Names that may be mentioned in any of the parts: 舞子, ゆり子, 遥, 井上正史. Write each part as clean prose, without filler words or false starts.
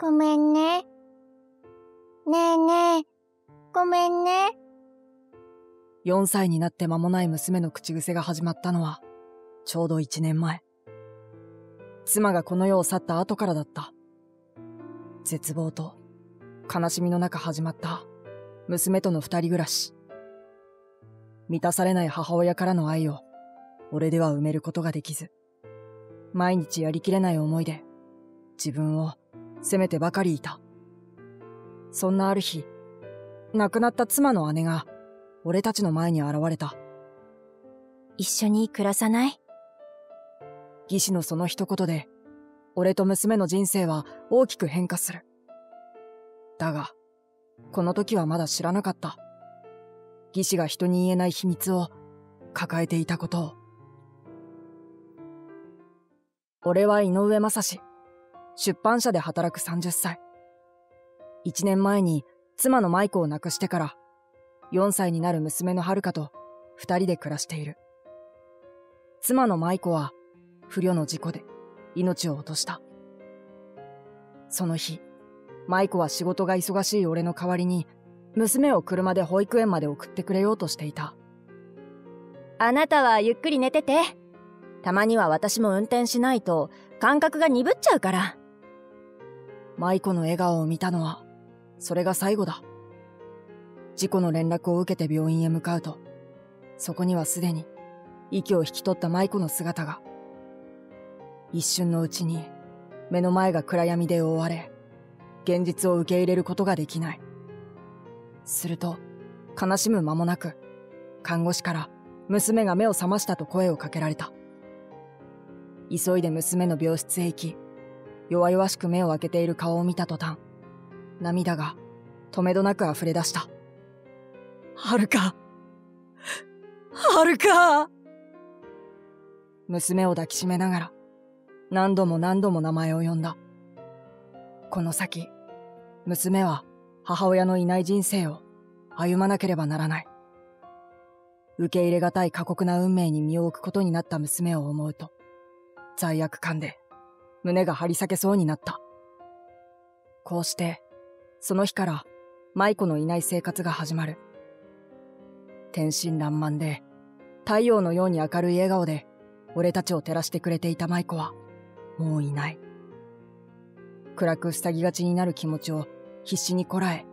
ごめんね。ねえねえ、ごめんね。4歳になって間もない娘の口癖が始まったのは、ちょうど1年前。妻がこの世を去った後からだった。絶望と悲しみの中始まった娘との二人暮らし。満たされない母親からの愛を、俺では埋めることができず、毎日やりきれない思いで、自分を責めてばかりいた。そんなある日、亡くなった妻の姉が、俺たちの前に現れた。一緒に暮らさない？義士のその一言で、俺と娘の人生は大きく変化する。だが、この時はまだ知らなかった。義士が人に言えない秘密を抱えていたことを。俺は井上正史。出版社で働く30歳。1年前に妻の舞子を亡くしてから、4歳になる娘の遥と2人で暮らしている。妻の舞子は不慮の事故で命を落とした。その日、舞子は仕事が忙しい俺の代わりに、娘を車で保育園まで送ってくれようとしていた。あなたはゆっくり寝てて。たまには私も運転しないと感覚が鈍っちゃうから。舞子の笑顔を見たのは、それが最後だ。事故の連絡を受けて病院へ向かうと、そこにはすでに息を引き取った舞子の姿が。一瞬のうちに目の前が暗闇で覆われ、現実を受け入れることができない。すると、悲しむ間もなく、看護師から娘が目を覚ましたと声をかけられた。急いで娘の病室へ行き、弱々しく目を開けている顔を見た途端、涙が止めどなく溢れ出した。はるか娘を抱きしめながら、何度も何度も名前を呼んだ。この先、娘は母親のいない人生を歩まなければならない。受け入れがたい過酷な運命に身を置くことになった娘を思うと、罪悪感で胸が張り裂けそうになった。こうして、その日から舞子のいない生活が始まる。天真爛漫で、太陽のように明るい笑顔で、俺たちを照らしてくれていた舞子は、もういない。暗く塞ぎがちになる気持ちを必死にこらえ、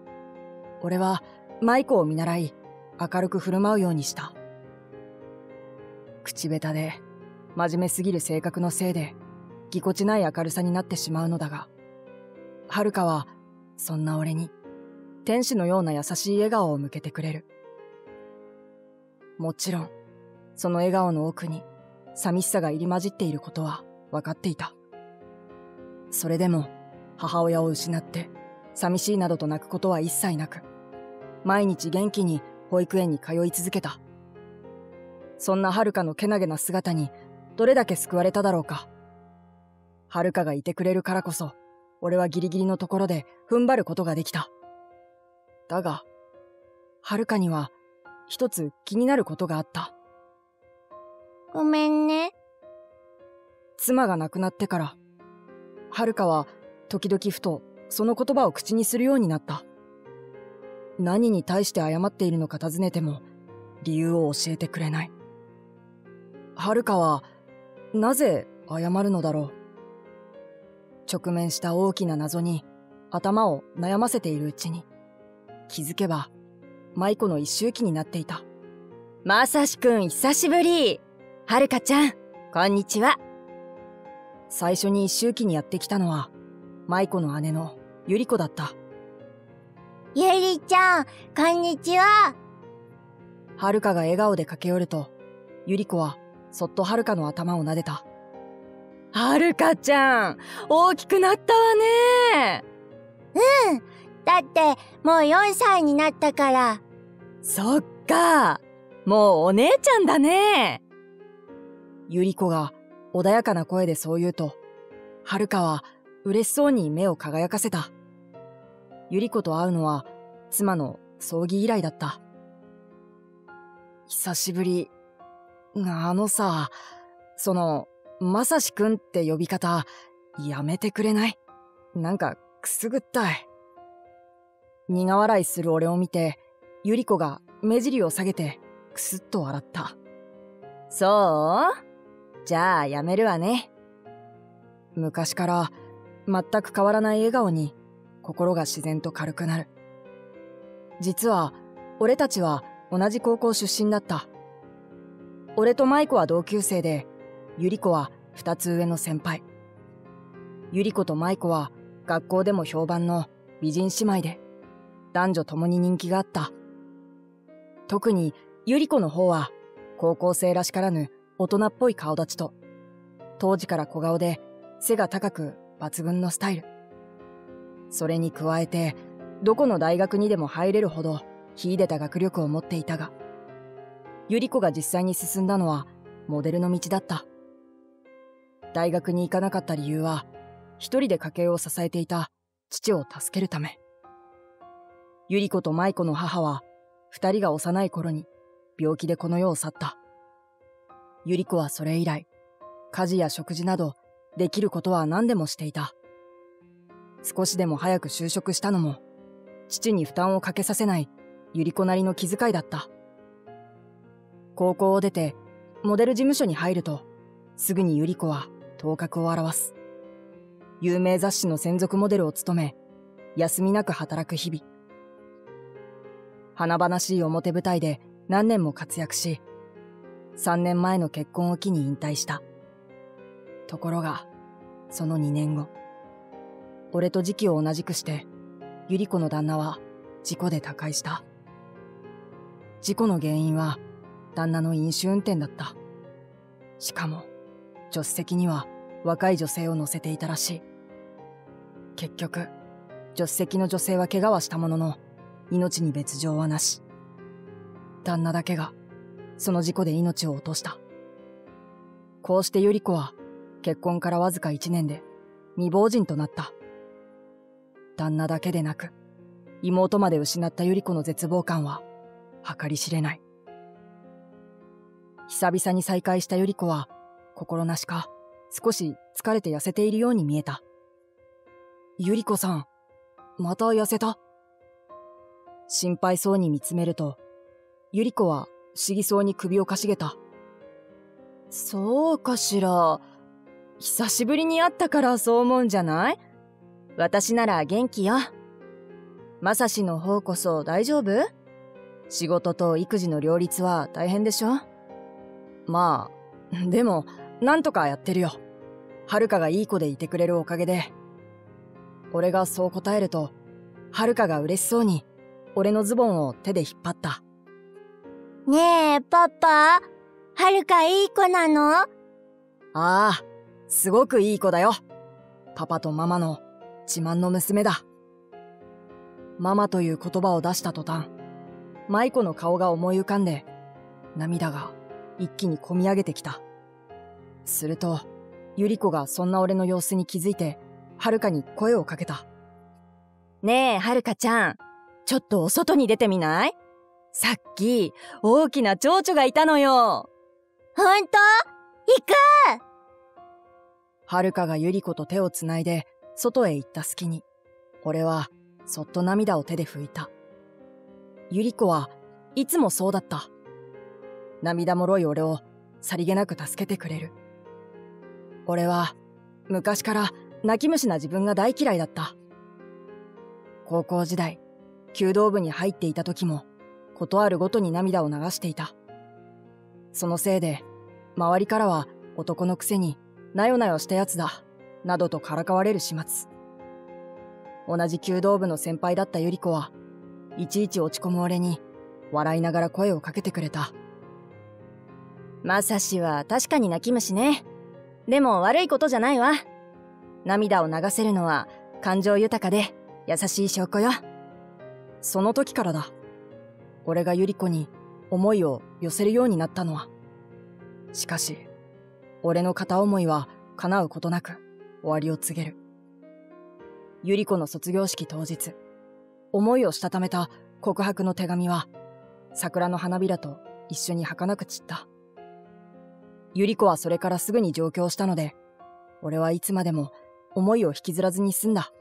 俺は舞子を見習い、明るく振る舞うようにした。口下手で、真面目すぎる性格のせいで、ぎこちない明るさになってしまうのだが、遥は、そんな俺に、天使のような優しい笑顔を向けてくれる。もちろん、その笑顔の奥に、寂しさが入り混じっていることは分かっていた。それでも、母親を失って、寂しいなどと泣くことは一切なく、毎日元気に保育園に通い続けた。そんな遥のけなげな姿に、どれだけ救われただろうか。遥がいてくれるからこそ、俺はギリギリのところで踏ん張ることができた。だが、遥には、一つ気になることがあった。ごめんね。妻が亡くなってから、遥は時々ふとその言葉を口にするようになった。何に対して謝っているのか尋ねても、理由を教えてくれない。遥は、なぜ謝るのだろう。直面した大きな謎に頭を悩ませているうちに、気づけば、舞子の一周期になっていた。まさしくん、久しぶり。はるかちゃん、こんにちは。最初に一周期にやってきたのは、舞子の姉のゆり子だった。ゆりちゃん、こんにちは。はるかが笑顔で駆け寄ると、ゆり子はそっとはるかの頭を撫でた。はるかちゃん、大きくなったわね。うん。だって、もう4歳になったから。そっか。もうお姉ちゃんだね。ゆり子が穏やかな声でそう言うと、遥は嬉しそうに目を輝かせた。ゆり子と会うのは妻の葬儀以来だった。久しぶり。あのさ、まさしくんって呼び方、やめてくれない？なんかくすぐったい。苦笑いする俺を見て、ゆり子が目尻を下げてくすっと笑った。そう？じゃあやめるわね。昔から全く変わらない笑顔に心が自然と軽くなる。実は俺たちは同じ高校出身だった。俺と舞子は同級生で、ゆり子は2つ上の先輩。ゆり子と舞子は学校でも評判の美人姉妹で、男女ともに人気があった。特にゆり子の方は高校生らしからぬ大人っぽい顔立ちと、当時から小顔で背が高く抜群のスタイル。それに加えて、どこの大学にでも入れるほど秀でた学力を持っていたが、ゆり子が実際に進んだのはモデルの道だった。大学に行かなかった理由は、一人で家計を支えていた父を助けるため。ゆり子と舞子の母は、二人が幼い頃に病気でこの世を去った。ゆり子はそれ以来、家事や食事などできることは何でもしていた。少しでも早く就職したのも、父に負担をかけさせないゆり子なりの気遣いだった。高校を出て、モデル事務所に入ると、すぐにゆり子は頭角を現す。有名雑誌の専属モデルを務め、休みなく働く日々。華々しい表舞台で何年も活躍し、3年前の結婚を機に引退した。ところが、その2年後、俺と時期を同じくして、ゆり子の旦那は事故で他界した。事故の原因は、旦那の飲酒運転だった。しかも、助手席には若い女性を乗せていたらしい。結局、助手席の女性は怪我はしたものの、命に別状はなし。旦那だけが、その事故で命を落とした。こうしてゆり子は、結婚からわずか1年で、未亡人となった。旦那だけでなく、妹まで失ったゆり子の絶望感は、計り知れない。久々に再会したゆり子は、心なしか、少し疲れて痩せているように見えた。ゆり子さん、また痩せた？心配そうに見つめると、ゆり子は不思議そうに首をかしげた。そうかしら。久しぶりに会ったからそう思うんじゃない？私なら元気よ。まさしの方こそ大丈夫？仕事と育児の両立は大変でしょ？まあ、でも、なんとかやってるよ。はるかがいい子でいてくれるおかげで。俺がそう答えると、はるかが嬉しそうに、俺のズボンを手で引っ張った。ねえ、パパ、はるかいい子なの？ああ、すごくいい子だよ。パパとママの自慢の娘だ。ママという言葉を出した途端、舞子の顔が思い浮かんで、涙が、一気にこみ上げてきた。すると、ゆり子がそんな俺の様子に気づいて、はるかに声をかけた。ねえ、はるかちゃん、ちょっとお外に出てみない？さっき、大きな蝶々がいたのよ。ほんと？行く！はるかがゆり子と手をつないで、外へ行った隙に、俺は、そっと涙を手で拭いた。ゆり子はいつもそうだった。涙もろい俺をさりげなく助けてくれる。俺は昔から泣き虫な自分が大嫌いだった。高校時代、弓道部に入っていた時も、ことあるごとに涙を流していた。そのせいで、周りからは男のくせになよなよしたやつだ、などとからかわれる始末。同じ弓道部の先輩だったゆり子は、いちいち落ち込む俺に、笑いながら声をかけてくれた。まさしは確かに泣き虫ね。でも悪いことじゃないわ。涙を流せるのは感情豊かで優しい証拠よ。その時からだ。俺がゆり子に思いを寄せるようになったのは。しかし、俺の片思いは叶うことなく終わりを告げる。ゆり子の卒業式当日、思いをしたためた告白の手紙は桜の花びらと一緒に儚く散った。ゆり子はそれからすぐに上京したので、俺はいつまでも思いを引きずらずに済んだ。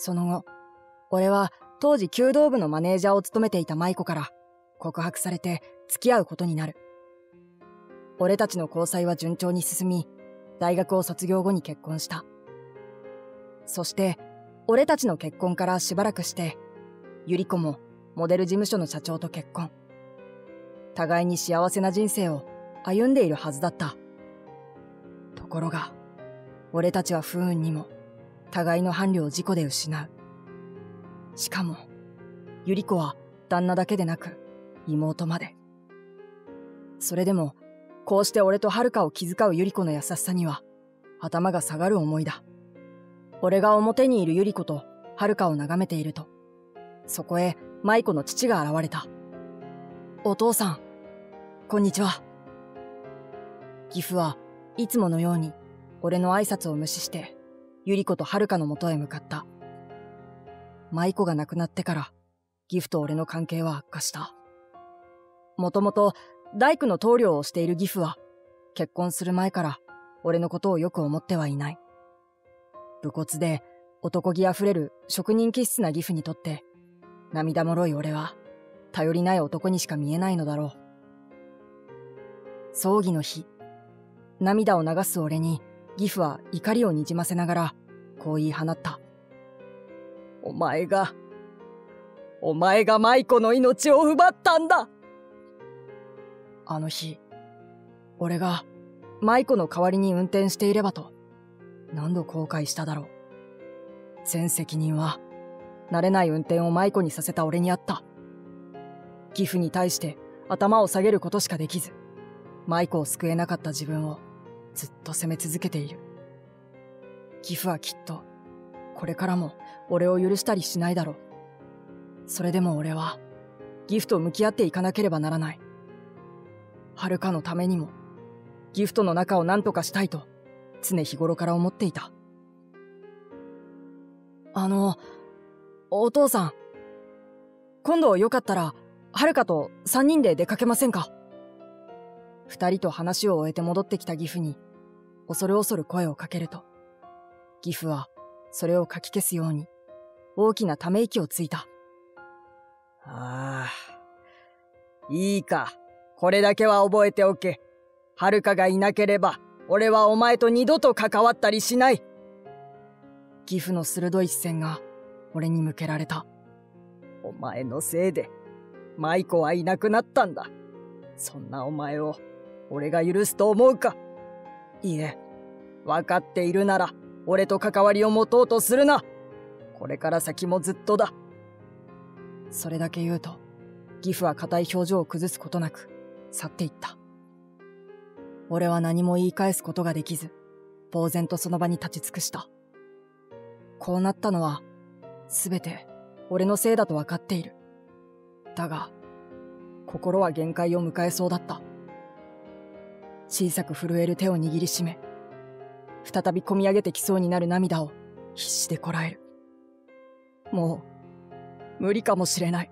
その後、俺は当時弓道部のマネージャーを務めていた舞子から告白されて付き合うことになる。俺たちの交際は順調に進み、大学を卒業後に結婚した。そして、俺たちの結婚からしばらくして、ゆり子もモデル事務所の社長と結婚。互いに幸せな人生を歩んでいるはずだった。ところが、俺たちは不運にも互いの伴侶を事故で失う。しかも、ゆり子は旦那だけでなく妹まで。それでも、こうして俺とはるかを気遣うゆり子の優しさには頭が下がる思いだ。俺が表にいるゆり子とはるかを眺めていると、そこへ舞子の父が現れた。お父さん、こんにちは。義父はいつものように俺の挨拶を無視して、ゆり子とはるかのもとへ向かった。舞子が亡くなってから、義父と俺の関係は悪化した。もともと大工の棟梁をしている義父は、結婚する前から俺のことをよく思ってはいない。武骨で男気あふれる職人気質な義父にとって、涙もろい俺は、頼りない男にしか見えないのだろう。葬儀の日、涙を流す俺に、義父は怒りをにじませながら、こう言い放った。お前が舞子の命を奪ったんだ！あの日、俺が舞子の代わりに運転していればと、何度後悔しただろう。全責任は、慣れない運転を舞子にさせた俺にあった。義父に対して頭を下げることしかできず、舞子を救えなかった自分をずっと責め続けている。義父はきっと、これからも俺を許したりしないだろう。それでも俺は、義父と向き合っていかなければならない。はるかのためにも、義父との仲を何とかしたいと、常日頃から思っていた。お父さん、今度よかったら、はるかと3人で出かけませんか？2人と話を終えて戻ってきた義父に、恐る恐る声をかけると、義父はそれをかき消すように、大きなため息をついた。ああ、いいか、これだけは覚えておけ。はるかがいなければ、俺はお前と二度と関わったりしない。義父の鋭い視線が、俺に向けられた。お前のせいで、舞子はいなくなったんだ。そんなお前を、俺が許すと思うか？いいえ、分かっているなら、俺と関わりを持とうとするな。これから先もずっとだ。それだけ言うと、義父は硬い表情を崩すことなく、去っていった。俺は何も言い返すことができず、呆然とその場に立ち尽くした。こうなったのは、すべて俺のせいだと分かっている。だが、心は限界を迎えそうだった。小さく震える手を握りしめ、再びこみ上げてきそうになる涙を必死でこらえる。もう、無理かもしれない。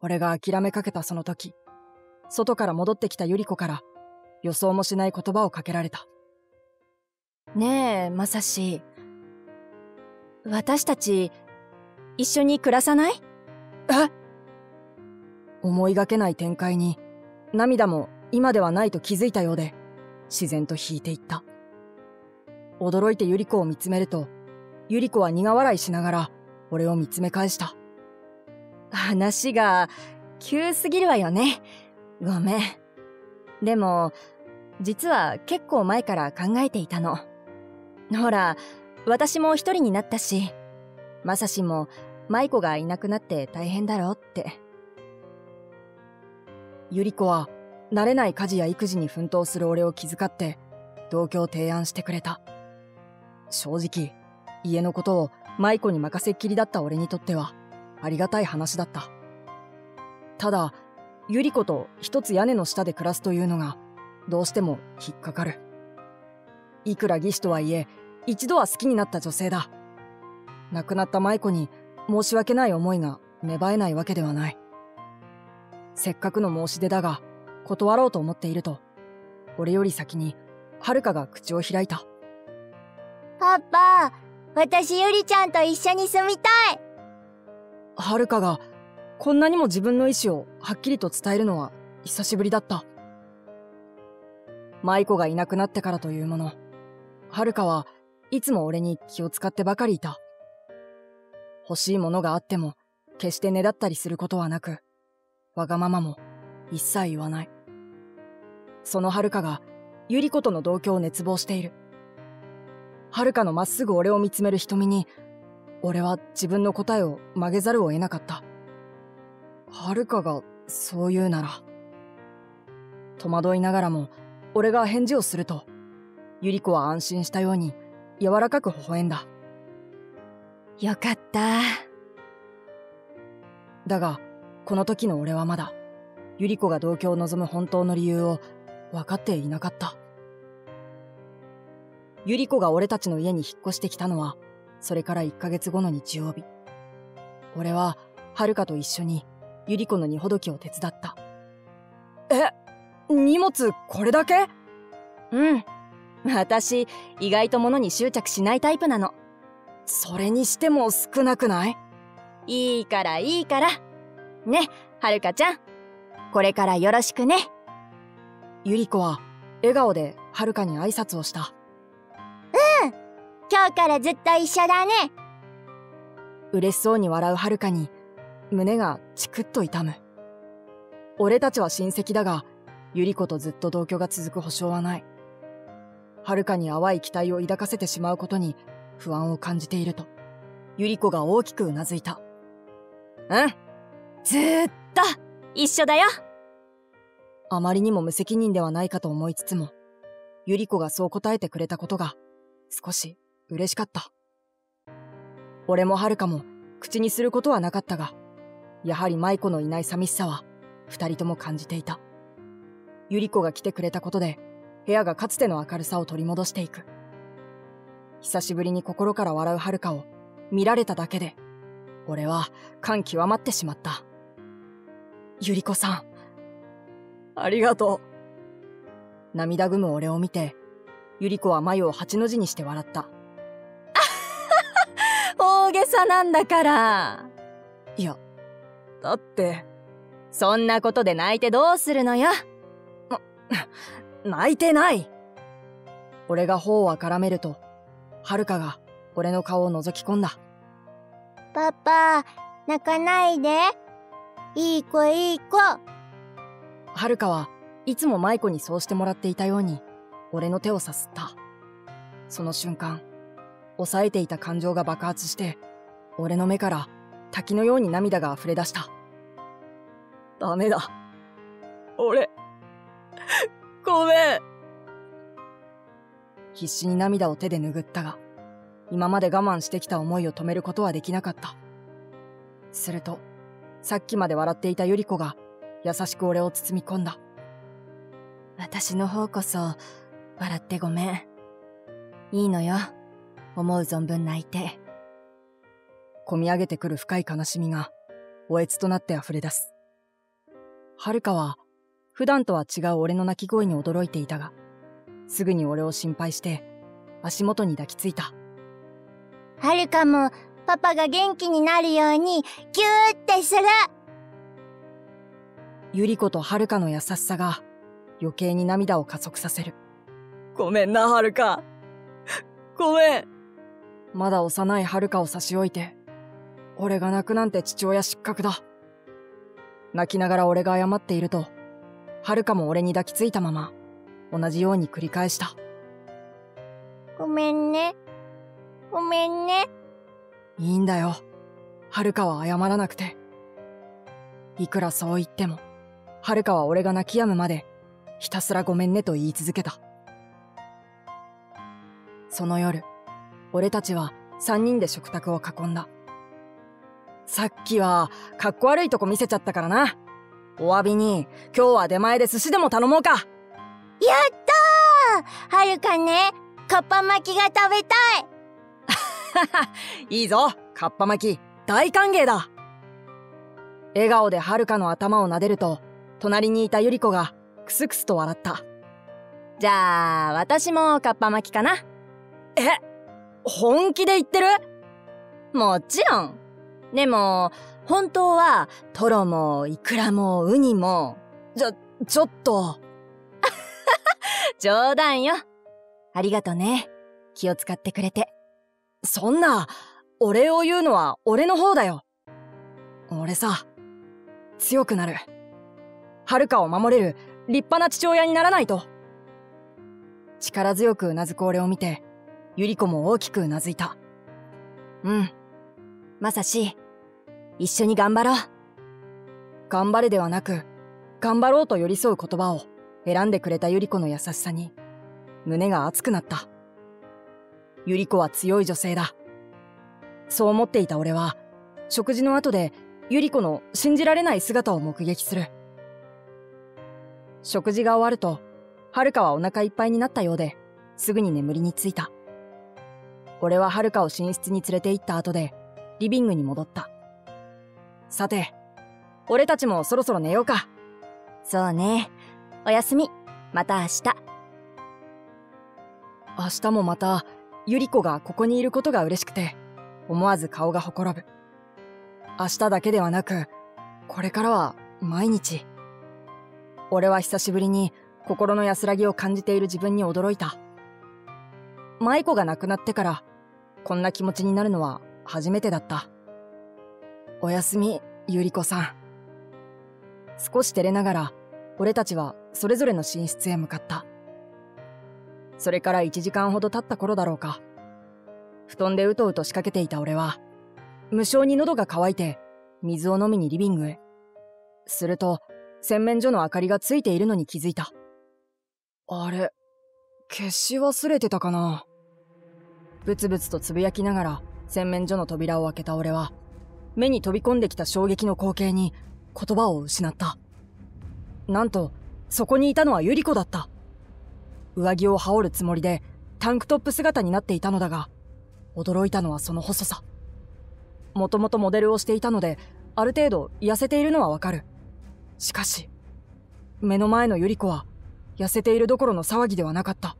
俺が諦めかけたその時、外から戻ってきたゆり子から予想もしない言葉をかけられた。ねえ、まさし。私たち、一緒に暮らさない？え？思いがけない展開に、涙も今ではないと気づいたようで、自然と引いていった。驚いてゆり子を見つめると、ゆり子は苦笑いしながら、俺を見つめ返した。話が、急すぎるわよね。ごめん。でも、実は結構前から考えていたの。ほら、私も一人になったし、まさしも舞子がいなくなって大変だろうって。ゆり子は、慣れない家事や育児に奮闘する俺を気遣って、同居を提案してくれた。正直、家のことを舞子に任せっきりだった俺にとっては、ありがたい話だった。ただ、ゆり子と一つ屋根の下で暮らすというのが、どうしても引っかかる。いくら義士とはいえ、一度は好きになった女性だ。亡くなった舞子に申し訳ない思いが芽生えないわけではない。せっかくの申し出だが、断ろうと思っていると、俺より先に、はるかが口を開いた。パパ、私ゆりちゃんと一緒に住みたい。はるかがこんなにも自分の意思をはっきりと伝えるのは久しぶりだった。舞子がいなくなってからというもの、はるかはいつも俺に気を使ってばかりいた。欲しいものがあっても決してねだったりすることはなく、わがままも一切言わない。そのはるかがゆり子との同居を熱望している。はるかのまっすぐ俺を見つめる瞳に、俺は自分の答えを曲げざるを得なかった。はるかがそう言うなら。戸惑いながらも俺が返事をすると、ゆり子は安心したように柔らかく微笑んだ。よかった。だが、この時の俺はまだ、ゆり子が同居を望む本当の理由を分かっていなかった。ゆり子が俺たちの家に引っ越してきたのは、それから1ヶ月後の日曜日。俺は、はるかと一緒に、ゆり子の荷ほどきを手伝った。え、荷物これだけ？うん。私、意外と物に執着しないタイプなの。それにしても少なくない？いいからいいから。ね、はるかちゃん。これからよろしくね。ゆり子は、笑顔ではるかに挨拶をした。うん、今日からずっと一緒だね。嬉しそうに笑うはるかに胸がチクッと痛む。俺たちは親戚だが、ゆり子とずっと同居が続く保証はない。はるかに淡い期待を抱かせてしまうことに不安を感じていると、ゆり子が大きくうなずいた。うん、ずーっと一緒だよ。あまりにも無責任ではないかと思いつつも、ゆり子がそう答えてくれたことが少し嬉しかった。俺もはるかも口にすることはなかったが、やはり舞子のいない寂しさは二人とも感じていた。ゆり子が来てくれたことで、部屋がかつての明るさを取り戻していく。久しぶりに心から笑うはるかを見られただけで、俺は感極まってしまった。ゆり子さん、ありがとう。涙ぐむ俺を見て、ゆり子は眉を8の字にして笑った。大げさなんだから。いや、だって。そんなことで泣いてどうするのよ。泣いてない。俺が頬をあからめると、はるかが俺の顔を覗き込んだ。パパ、泣かないで。いい子いい子。はるかはいつも舞子にそうしてもらっていたように、俺の手をさすった。その瞬間、抑えていた感情が爆発して、俺の目から滝のように涙が溢れ出した。ダメだ。俺、ごめん。必死に涙を手で拭ったが、今まで我慢してきた思いを止めることはできなかった。すると、さっきまで笑っていたゆり子が優しく俺を包み込んだ。私の方こそ、笑ってごめん。いいのよ。思う存分泣いて。こみ上げてくる深い悲しみが、おえつとなって溢れ出す。はるかは、普段とは違う俺の泣き声に驚いていたが、すぐに俺を心配して、足元に抱きついた。はるかも、パパが元気になるように、ぎゅーってする。ゆり子とはるかの優しさが、余計に涙を加速させる。ごめんな、はるか。ごめん。まだ幼いはるかを差し置いて、俺が泣くなんて父親失格だ。泣きながら俺が謝っていると、はるかも俺に抱きついたまま、同じように繰り返した。ごめんね。ごめんね。いいんだよ。はるかは謝らなくて。いくらそう言っても、はるかは俺が泣き止むまで、ひたすらごめんねと言い続けた。その夜、俺たちは三人で食卓を囲んだ。さっきは、かっこ悪いとこ見せちゃったからな。お詫びに、今日は出前で寿司でも頼もうか。やったー！はるかね、かっぱ巻きが食べたい。いいぞ、かっぱ巻き、大歓迎だ。笑顔ではるかの頭を撫でると、隣にいたゆり子が、くすくすと笑った。じゃあ、私もかっぱ巻きかな。え、本気で言ってる？もちろん。でも、本当は、トロも、イクラも、ウニも、ちょっと。冗談よ。ありがとね。気を使ってくれて。そんな、お礼を言うのは俺の方だよ。俺さ、強くなる。遥かを守れる立派な父親にならないと。力強くうなずく俺を見て、ゆり子も大きくうなずいた。うん。まさし、一緒に頑張ろう。頑張れではなく、頑張ろうと寄り添う言葉を選んでくれたゆり子の優しさに、胸が熱くなった。ゆり子は強い女性だ。そう思っていた俺は、食事の後でゆり子の信じられない姿を目撃する。食事が終わると、遥かはお腹いっぱいになったようで、すぐに眠りについた。俺は遥かを寝室に連れて行った後で、リビングに戻った。さて、俺たちもそろそろ寝ようか。そうね。おやすみ。また明日。明日もまた、ゆり子がここにいることが嬉しくて、思わず顔がほころぶ。明日だけではなく、これからは毎日。俺は久しぶりに心の安らぎを感じている自分に驚いた。舞子が亡くなってから、こんな気持ちになるのは初めてだった。おやすみ、ゆり子さん。少し照れながら、俺たちはそれぞれの寝室へ向かった。それから1時間ほど経った頃だろうか。布団でうとうと仕掛けていた俺は、無性に喉が渇いて、水を飲みにリビングへ。すると、洗面所の明かりがついているのに気づいた。あれ、消し忘れてたかな。ブツブツとつぶやきながら、洗面所の扉を開けた俺は、目に飛び込んできた衝撃の光景に、言葉を失った。なんと、そこにいたのはゆり子だった。上着を羽織るつもりで、タンクトップ姿になっていたのだが、驚いたのはその細さ。もともとモデルをしていたので、ある程度痩せているのはわかる。しかし、目の前のゆり子は、痩せているどころの騒ぎではなかった。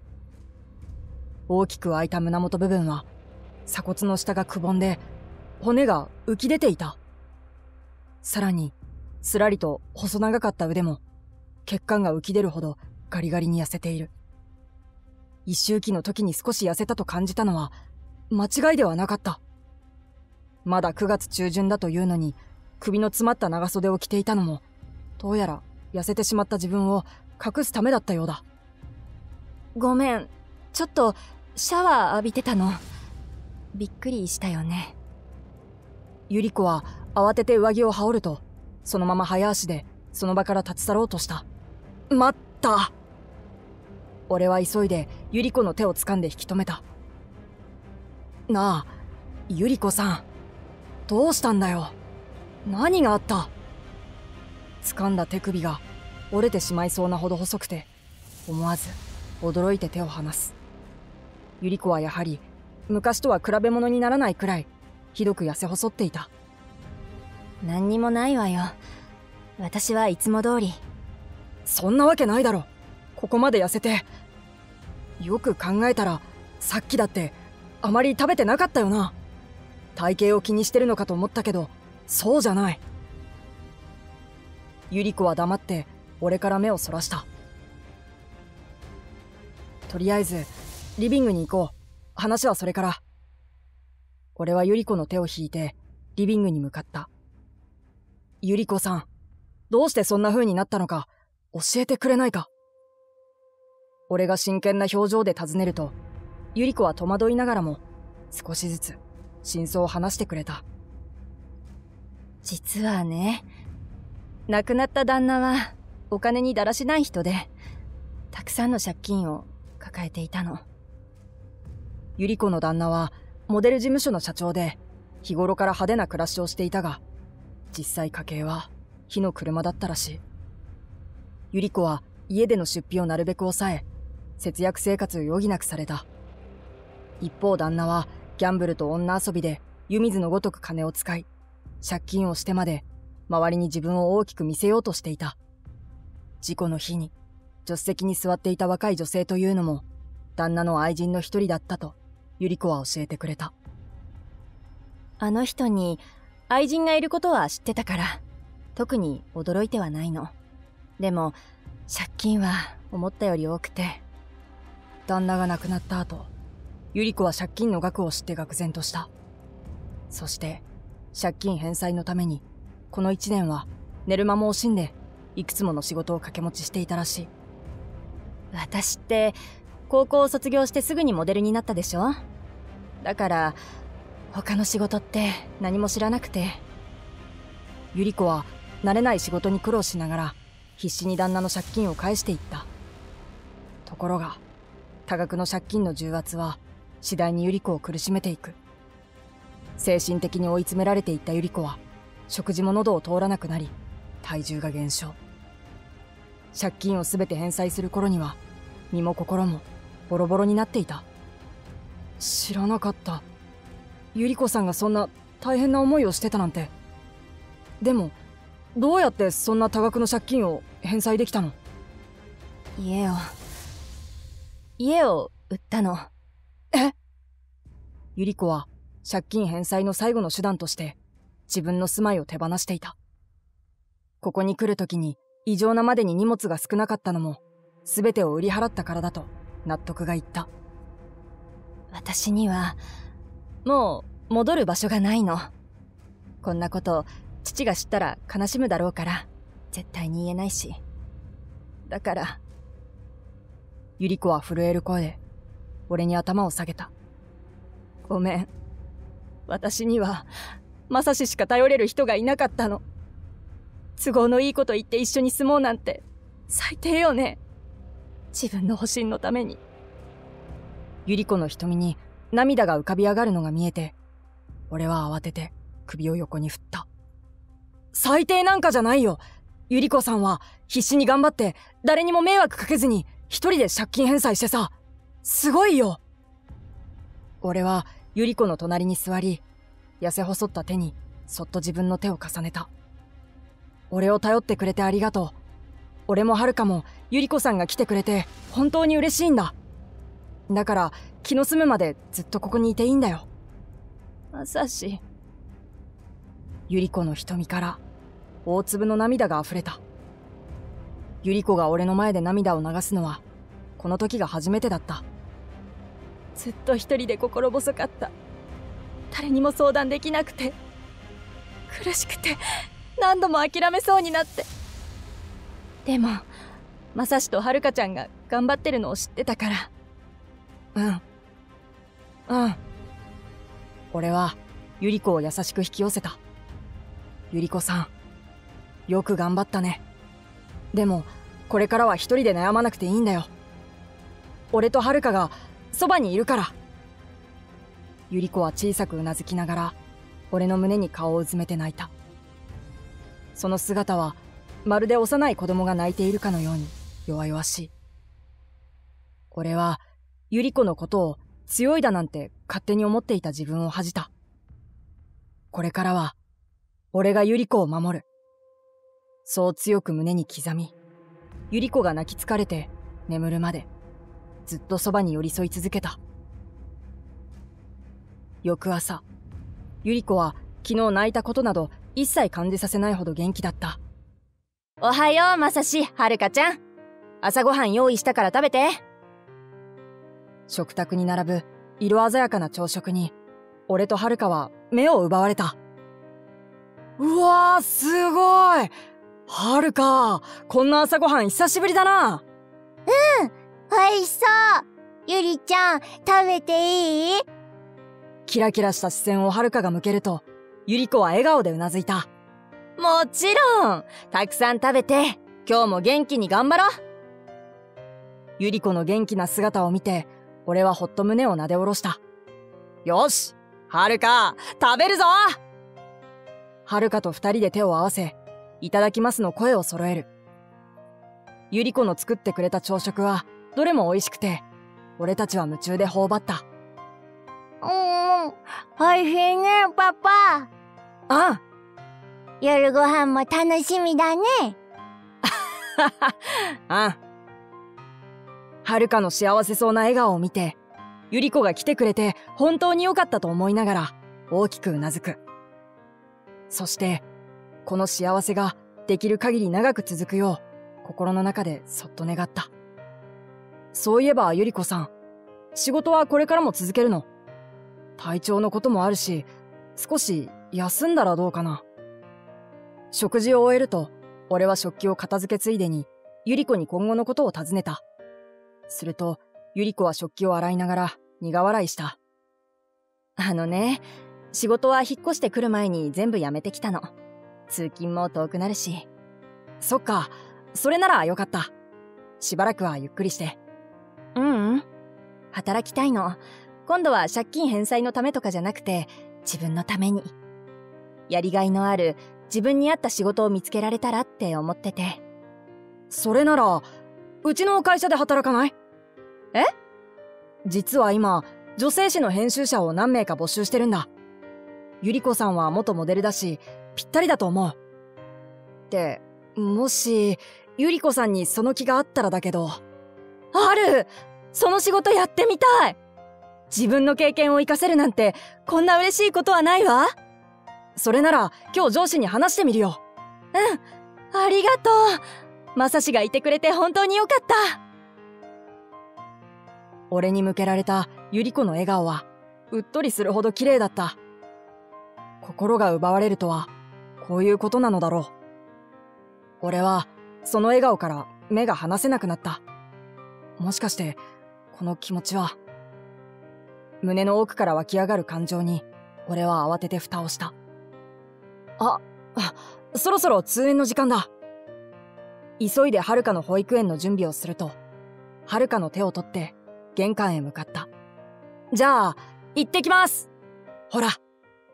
大きく開いた胸元部分は、鎖骨の下がくぼんで、骨が浮き出ていた。さらに、すらりと細長かった腕も、血管が浮き出るほどガリガリに痩せている。一周期の時に少し痩せたと感じたのは、間違いではなかった。まだ9月中旬だというのに、首の詰まった長袖を着ていたのも、どうやら痩せてしまった自分を隠すためだったようだ。ごめん、ちょっとシャワー浴びてたの。びっくりしたよね。ゆり子は慌てて上着を羽織ると、そのまま早足でその場から立ち去ろうとした。待った！俺は急いでゆり子の手を掴んで引き止めた。なあ、ゆり子さん。どうしたんだよ。何があった？掴んだ手首が折れてしまいそうなほど細くて、思わず驚いて手を離す。ゆり子はやはり昔とは比べ物にならないくらいひどく痩せ細っていた。何にもないわよ。私はいつも通り。そんなわけないだろ。ここまで痩せて。よく考えたら、さっきだってあまり食べてなかったよな。体型を気にしてるのかと思ったけど、そうじゃない。ゆり子は黙って俺から目をそらした。とりあえずリビングに行こう。話はそれから。俺はゆり子の手を引いてリビングに向かった。ゆり子さん、どうしてそんな風になったのか教えてくれないか。俺が真剣な表情で尋ねると、ゆり子は戸惑いながらも少しずつ真相を話してくれた。実はね、亡くなった旦那はお金にだらしない人で、たくさんの借金を抱えていたの。ゆり子の旦那はモデル事務所の社長で、日頃から派手な暮らしをしていたが、実際家計は火の車だったらしい。ゆり子は家での出費をなるべく抑え、節約生活を余儀なくされた。一方旦那はギャンブルと女遊びで湯水のごとく金を使い、借金をしてまで周りに自分を大きく見せようとしていた。事故の日に、助手席に座っていた若い女性というのも、旦那の愛人の一人だったと、ユリコは教えてくれた。あの人に愛人がいることは知ってたから、特に驚いてはないの。でも、借金は思ったより多くて。旦那が亡くなった後、ユリコは借金の額を知って愕然とした。そして、借金返済のために、この1年は寝る間も惜しんで、いくつもの仕事を掛け持ちしていたらしい。私って、高校を卒業してすぐにモデルになったでしょ？だから、他の仕事って何も知らなくて。ユリコは慣れない仕事に苦労しながら、必死に旦那の借金を返していった。ところが、多額の借金の重圧は、次第にユリコを苦しめていく。精神的に追い詰められていったユリコは、食事も喉を通らなくなり、体重が減少。借金を全て返済する頃には、身も心もボロボロになっていた。知らなかった。ユリコさんがそんな大変な思いをしてたなんて。でも、どうやってそんな多額の借金を返済できたの？家を売ったの。え？ユリコは借金返済の最後の手段として自分の住まいを手放していた。ここに来る時に異常なまでに荷物が少なかったのも全てを売り払ったからだと納得がいった。私にはもう戻る場所がないの。こんなこと父が知ったら悲しむだろうから絶対に言えないし。だから。ゆり子は震える声で、俺に頭を下げた。ごめん。私には、まさししか頼れる人がいなかったの。都合のいいこと言って一緒に住もうなんて、最低よね。自分の保身のために。ゆり子の瞳に涙が浮かび上がるのが見えて、俺は慌てて首を横に振った。最低なんかじゃないよ。ゆり子さんは必死に頑張って、誰にも迷惑かけずに、一人で借金返済してさ、すごいよ。俺はユリコの隣に座り、痩せ細った手にそっと自分の手を重ねた。俺を頼ってくれてありがとう。俺もはるかもユリコさんが来てくれて本当に嬉しいんだ。だから気の済むまでずっとここにいていいんだよ。まさし。ユリコの瞳から大粒の涙が溢れた。ユリコが俺の前で涙を流すのはこの時が初めてだった。ずっと一人で心細かった。誰にも相談できなくて苦しくて何度も諦めそうになって。でもまさしとはるかちゃんが頑張ってるのを知ってたから。うん俺はユリコを優しく引き寄せた。ユリコさんよく頑張ったね。でも、これからは一人で悩まなくていいんだよ。俺とはるかがそばにいるから。ゆり子は小さくうなずきながら、俺の胸に顔をうずめて泣いた。その姿は、まるで幼い子供が泣いているかのように弱々しい。俺は、ゆり子のことを強いだなんて勝手に思っていた自分を恥じた。これからは、俺がゆり子を守る。そう強く胸に刻み、ゆり子が泣き疲れて眠るまでずっとそばに寄り添い続けた。翌朝、ゆり子は昨日泣いたことなど一切感じさせないほど元気だった。おはよう、まさし、はるかちゃん。朝ごはん用意したから食べて。食卓に並ぶ色鮮やかな朝食に、俺とはるかは目を奪われた。うわー、すごい！はるか、こんな朝ごはん久しぶりだな。うん、美味しそう。ゆりちゃん、食べていい？キラキラした視線をはるかが向けると、ゆり子は笑顔でうなずいた。もちろん、たくさん食べて、今日も元気に頑張ろう。ゆり子の元気な姿を見て、俺はほっと胸をなでおろした。よし、はるか、食べるぞ！はるかと二人で手を合わせ、いただきますの声を揃える。ゆり子の作ってくれた朝食はどれも美味しくて、俺たちは夢中で頬張った。美味しいね、パパ。うん。夜ご飯も楽しみだね。あはは、うん。はるかの幸せそうな笑顔を見て、ゆり子が来てくれて本当に良かったと思いながら大きくうなずく。そしてこの幸せができる限り長く続くよう心の中でそっと願った。そういえばゆり子さん、仕事はこれからも続けるの？体調のこともあるし、少し休んだらどうかな。食事を終えると俺は食器を片付けついでにゆり子に今後のことを尋ねた。するとゆり子は食器を洗いながら苦笑いした。あのね、仕事は引っ越してくる前に全部やめてきたの。通勤も遠くなるし。そっか、それならよかった。しばらくはゆっくりして。ううん、働きたいの。今度は借金返済のためとかじゃなくて、自分のために。やりがいのある自分に合った仕事を見つけられたらって思ってて。それならうちの会社で働かない？え？実は今女性誌の編集者を何名か募集してるんだ。ゆり子さんは元モデルだしぴったりだと思う。でもしゆり子さんにその気があったらだけど。ある！その仕事やってみたい！自分の経験を活かせるなんてこんな嬉しいことはないわ。それなら今日上司に話してみるよ。うん、ありがとう。まさしがいてくれて本当によかった。俺に向けられたゆり子の笑顔はうっとりするほど綺麗だった。心が奪われるとはこういうことなのだろう。俺はその笑顔から目が離せなくなった。もしかしてこの気持ちは。胸の奥から湧き上がる感情に俺は慌てて蓋をした。そろそろ通園の時間だ。急いではるかの保育園の準備をすると、はるかの手を取って玄関へ向かった。じゃあ行ってきます。ほら、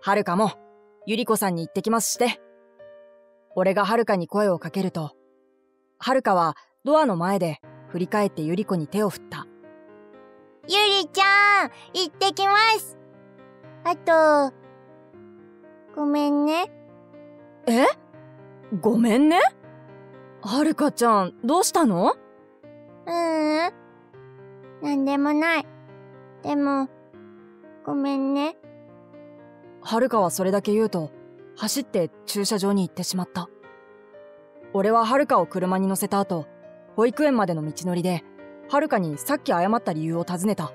はるかもゆり子さんに行ってきますして。俺がはるかに声をかけると、はるかはドアの前で振り返ってゆり子に手を振った。ゆりちゃん、行ってきます。あと、ごめんね。え？ごめんね？はるかちゃん、どうしたの？なんでもない。でも、ごめんね。はるかはそれだけ言うと、走って駐車場に行ってしまった。俺ははるかを車に乗せた後、保育園までの道のりで、はるかにさっき謝った理由を尋ねた。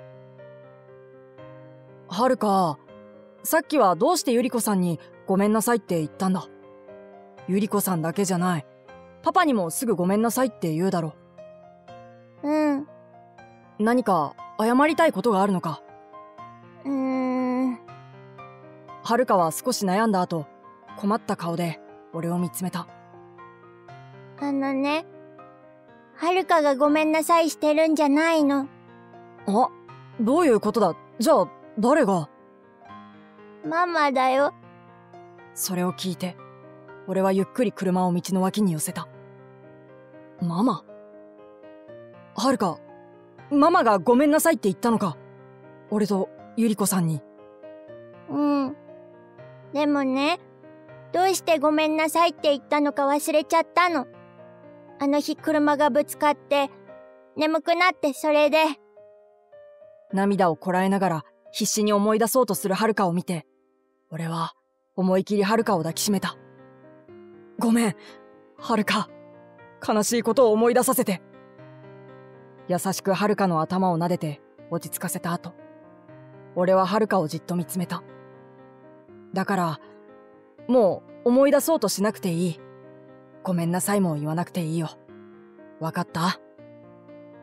はるか、さっきはどうしてゆり子さんにごめんなさいって言ったんだ？ゆり子さんだけじゃない。パパにもすぐごめんなさいって言うだろ。うん。何か謝りたいことがあるのか？はるかは少し悩んだ後、困った顔で俺を見つめた。あのね。はるかがごめんなさいしてるんじゃないの。あ、どういうことだ？じゃあ、誰が？ママだよ。それを聞いて、俺はゆっくり車を道の脇に寄せた。ママ？はるか、ママがごめんなさいって言ったのか？俺とゆり子さんに。うん。でもね、どうしてごめんなさいって言ったのか忘れちゃったの。あの日車がぶつかって、眠くなってそれで。涙をこらえながら必死に思い出そうとするはるかを見て、俺は思い切りはるかを抱きしめた。ごめん、はるか。悲しいことを思い出させて。優しくはるかの頭を撫でて落ち着かせた後、俺ははるかをじっと見つめた。だから、もう思い出そうとしなくていい。ごめんなさいも言わなくていいよ。わかった？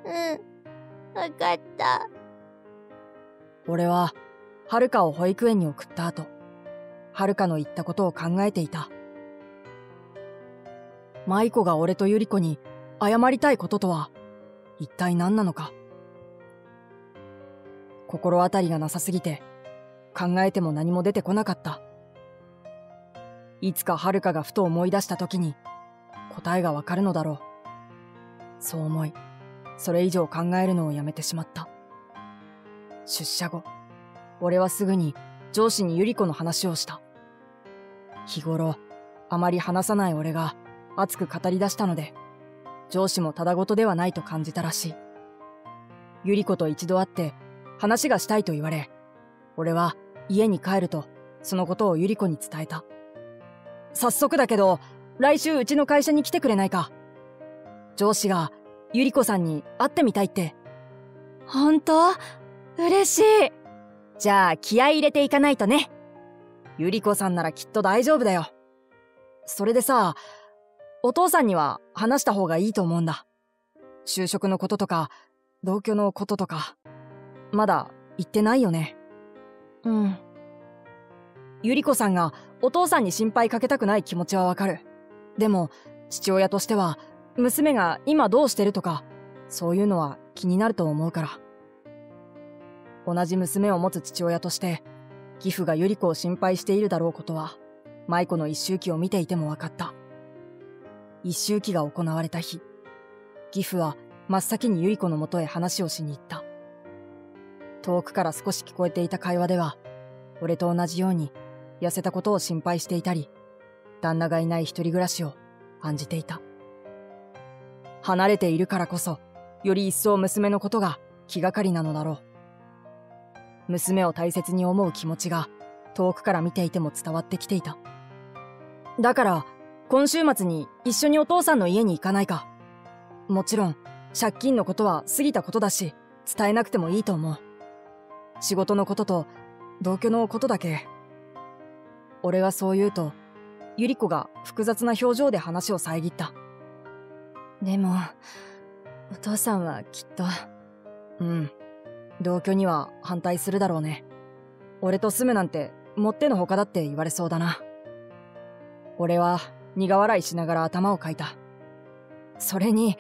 うん、わかった。俺は、はるかを保育園に送った後、はるかの言ったことを考えていた。舞子が俺とゆり子に謝りたいこととは、一体何なのか。心当たりがなさすぎて、考えても何も出てこなかった。いつかはるかがふと思い出した時に、答えがわかるのだろう。そう思い、それ以上考えるのをやめてしまった。出社後、俺はすぐに上司にゆり子の話をした。日頃、あまり話さない俺が熱く語り出したので、上司もただ事ではないと感じたらしい。ゆり子と一度会って、話がしたいと言われ、俺は家に帰るとそのことをゆり子に伝えた。早速だけど来週うちの会社に来てくれないか。上司がゆり子さんに会ってみたいって。本当？嬉しい。じゃあ気合い入れていかないとね。ゆり子さんならきっと大丈夫だよ。それでさ、お父さんには話した方がいいと思うんだ。就職のこととか同居のこととかまだ言ってないよね。うん。ゆり子さんがお父さんに心配かけたくない気持ちはわかる。でも父親としては娘が今どうしてるとかそういうのは気になると思うから。同じ娘を持つ父親として義父がゆり子を心配しているだろうことは舞子の一周忌を見ていても分かった。一周忌が行われた日、義父は真っ先にゆり子のもとへ話をしに行った。遠くから少し聞こえていた会話では、俺と同じように痩せたことを心配していたり、旦那がいない一人暮らしを案じていた。離れているからこそより一層娘のことが気がかりなのだろう。娘を大切に思う気持ちが遠くから見ていても伝わってきていた。だから今週末に一緒にお父さんの家に行かないか。もちろん借金のことは過ぎたことだし伝えなくてもいいと思う。仕事のことと同居のことだけ。俺がそう言うとゆり子が複雑な表情で話を遮った。でもお父さんはきっと。うん、同居には反対するだろうね。俺と住むなんてもってのほかだって言われそうだな。俺は苦笑いしながら頭をかいた。それに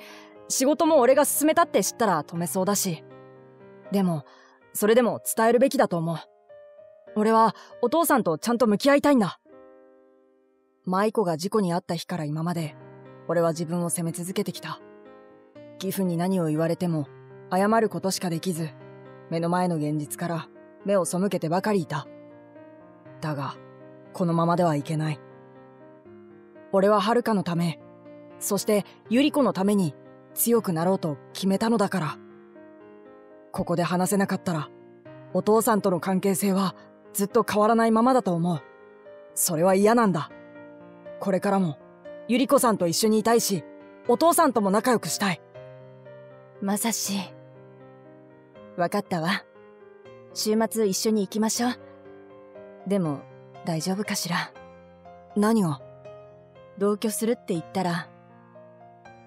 仕事も俺が進めたって知ったら止めそうだし。でもそれでも伝えるべきだと思う。俺はお父さんとちゃんと向き合いたいんだ。舞子が事故に遭った日から今まで俺は自分を責め続けてきた。義父に何を言われても謝ることしかできず、目の前の現実から目を背けてばかりいた。だがこのままではいけない。俺は遥のため、そしてゆり子のために強くなろうと決めたのだから。ここで話せなかったらお父さんとの関係性はずっと変わらないままだと思う。それは嫌なんだ。これからもゆり子さんと一緒にいたいし、お父さんとも仲良くしたい。まさし、分かったわ。週末一緒に行きましょう。でも大丈夫かしら。何を？同居するって言ったら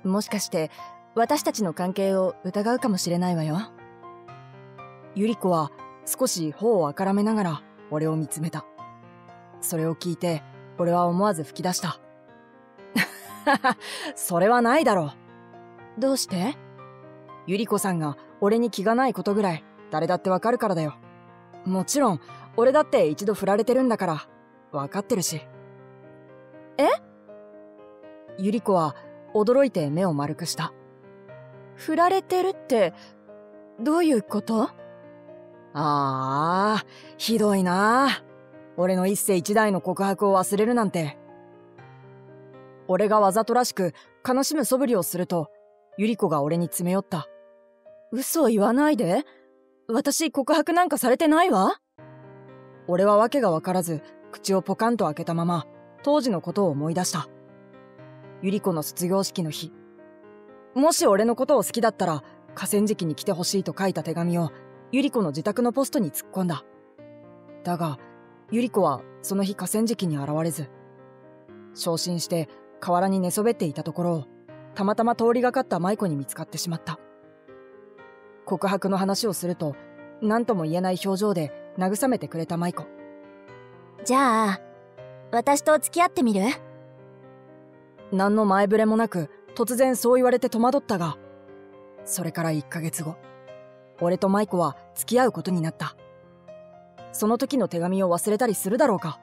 もしかして私たちの関係を疑うかもしれないわよ。ゆり子は少し頬をあからめながら俺を見つめた。それを聞いて俺は思わず吹き出した。それはないだろう。どうして？ゆり子さんが俺に気がないことぐらい誰だってわかるからだよ。もちろん俺だって一度振られてるんだからわかってるし。え？ゆり子は驚いて目を丸くした。振られてるってどういうこと？ああ、ひどいな。俺の一世一代の告白を忘れるなんて。俺がわざとらしく悲しむ素振りをすると、ゆり子が俺に詰め寄った。嘘を言わないで。私告白なんかされてないわ。俺は訳がわからず、口をポカンと開けたまま、当時のことを思い出した。ゆり子の卒業式の日。もし俺のことを好きだったら、河川敷に来てほしいと書いた手紙を、ゆり子の自宅のポストに突っ込んだ。だがゆり子はその日河川敷に現れず、昇進して河原に寝そべっていたところをたまたま通りがかった舞子に見つかってしまった。告白の話をすると何とも言えない表情で慰めてくれた舞子。じゃあ私と付き合ってみる？何の前触れもなく突然そう言われて戸惑ったが、それから1ヶ月後、俺と舞子は付き合うことになった。その時の手紙を忘れたりするだろうか。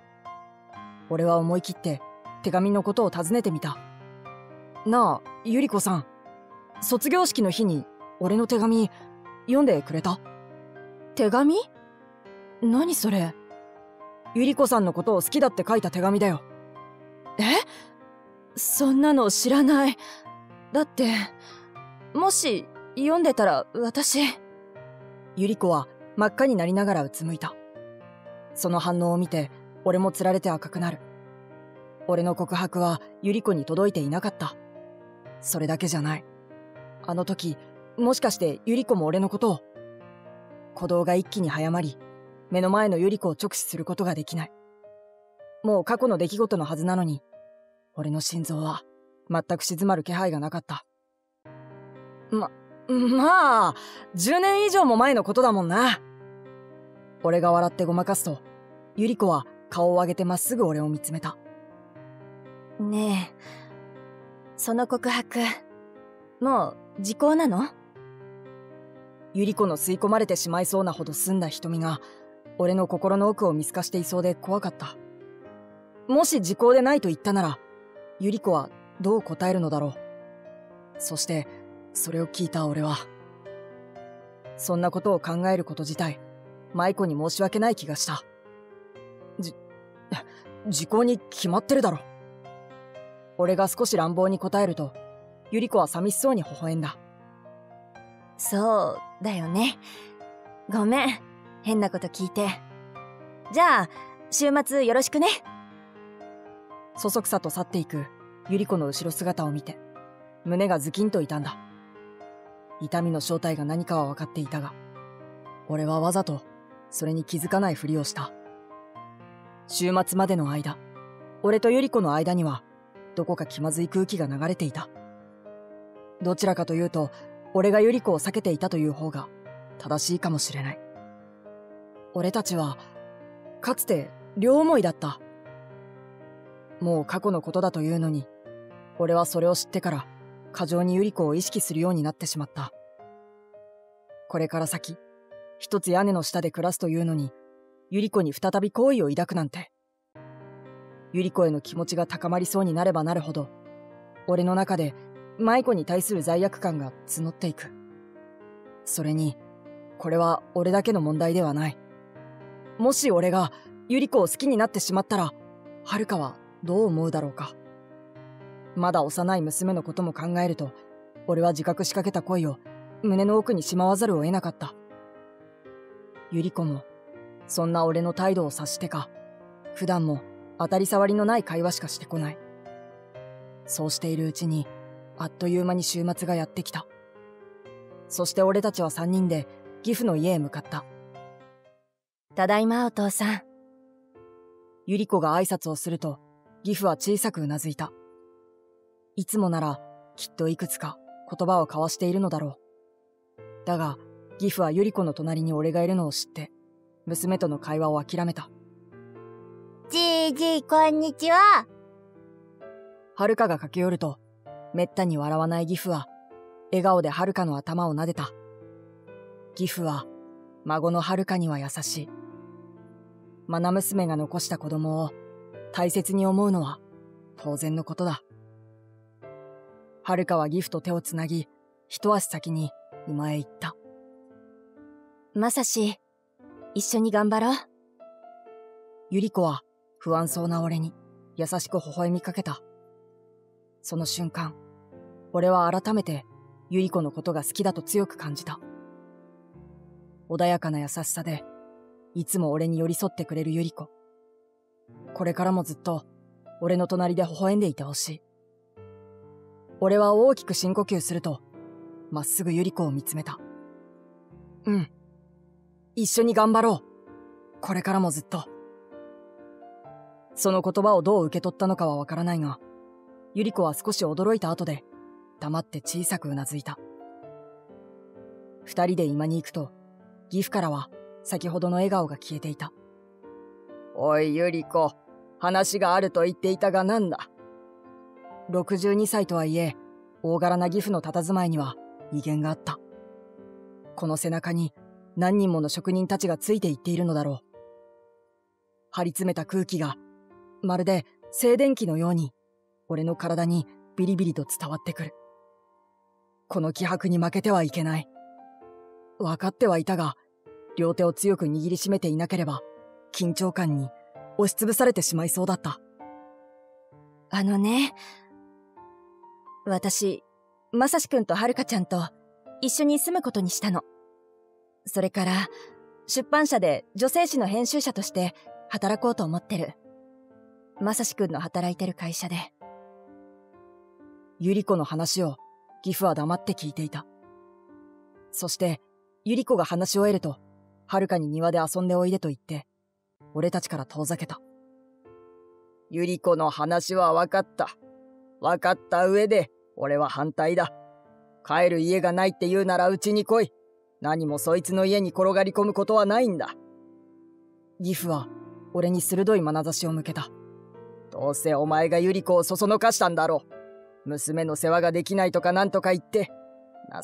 俺は思い切って手紙のことを尋ねてみた。なあゆり子さん、卒業式の日に俺の手紙読んでくれた？手紙？何それ？ゆり子さんのことを好きだって書いた手紙だよ。え？そんなの知らない。だってもし読んでたら私。ゆり子は真っ赤になりながらうつむいた。その反応を見て俺もつられて赤くなる。俺の告白はゆり子に届いていなかった。それだけじゃない。あの時もしかしてゆり子も俺のことを。鼓動が一気に早まり、目の前のゆり子を直視することができない。もう過去の出来事のはずなのに、俺の心臓は全く静まる気配がなかった。まあ10年以上も前のことだもんな。俺が笑ってごまかすと、ゆり子は顔を上げてまっすぐ俺を見つめた。ねえ、その告白もう時効なの？ゆり子の吸い込まれてしまいそうなほど澄んだ瞳が俺の心の奥を見透かしていそうで怖かった。もし時効でないと言ったなら、ゆり子はどう答えるのだろう。そしてそれを聞いた俺は、そんなことを考えること自体舞子に申し訳ない気がした。時効に決まってるだろ。俺が少し乱暴に答えると、ゆり子は寂しそうに微笑んだ。そうだよね。ごめん、変なこと聞いて。じゃあ週末よろしくね。そそくさと去っていくゆり子の後ろ姿を見て、胸がズキンと痛んだ。痛みの正体が何かは分かっていたが、俺はわざとそれに気づかないふりをした。週末までの間、俺とゆり子の間にはどこか気まずい空気が流れていた。どちらかというと、俺がゆり子を避けていたという方が正しいかもしれない。俺たちはかつて両思いだった。もう過去のことだというのに、俺はそれを知ってから過剰にゆり子を意識するようになってしまった。これから先一つ屋根の下で暮らすというのに、ゆり子に再び好意を抱くなんて。ゆり子への気持ちが高まりそうになればなるほど、俺の中で舞子に対する罪悪感が募っていく。それにこれは俺だけの問題ではない。もし俺がゆり子を好きになってしまったら、はるかはどう思うだろうか。まだ幼い娘のことも考えると、俺は自覚しかけた恋を胸の奥にしまわざるを得なかった。ゆり子もそんな俺の態度を察してか、普段も当たり障りのない会話しかしてこない。そうしているうちに、あっという間に週末がやってきた。そして俺たちは3人で義父の家へ向かった。ただいまお父さん。ゆり子が挨拶をすると、義父は小さくうなずいた。いつもならきっといくつか言葉を交わしているのだろう。だが義父はゆり子の隣に俺がいるのを知って、娘との会話を諦めた。じいじ、こんにちは。はるかが駆け寄ると、めったに笑わない義父は笑顔ではるかの頭を撫でた。義父は孫のはるかには優しい。まな娘が残した子供を大切に思うのは当然のことだ。はるかは義父と手をつなぎ、一足先に今へ行った。まさし、一緒に頑張ろう。ゆり子は不安そうな俺に優しく微笑みかけた。その瞬間、俺は改めてゆり子のことが好きだと強く感じた。穏やかな優しさで、いつも俺に寄り添ってくれるゆり子。これからもずっと俺の隣で微笑んでいてほしい。俺は大きく深呼吸すると、まっすぐゆり子を見つめた。うん。一緒に頑張ろう。これからもずっと。その言葉をどう受け取ったのかはわからないが、ゆり子は少し驚いた後で黙って小さくうなずいた。二人で今に行くと、義父からは先ほどの笑顔が消えていた。おいゆり子、話があると言っていたがなんだ。62歳とはいえ大柄な義父の佇まいには威厳があった。この背中に何人もの職人たちがついていっているのだろう。張り詰めた空気がまるで静電気のように俺の体にビリビリと伝わってくる。この気迫に負けてはいけない。分かってはいたが、両手を強く握りしめていなければ緊張感に押しつぶされてしまいそうだった。あのね、私まさしくんとはるかちゃんと一緒に住むことにしたの。それから出版社で女性誌の編集者として働こうと思ってる。まさしくんの働いてる会社で。ゆり子の話をギフは黙って聞いていた。そして、ゆり子が話し終えると、はるかに庭で遊んでおいでと言って、俺たちから遠ざけた。ゆり子の話は分かった。分かった上で、俺は反対だ。帰る家がないって言うならうちに来い。何もそいつの家に転がり込むことはないんだ。ギフは、俺に鋭い眼差しを向けた。どうせお前がゆり子をそそのかしたんだろう。娘の世話ができないとかなんとか言って。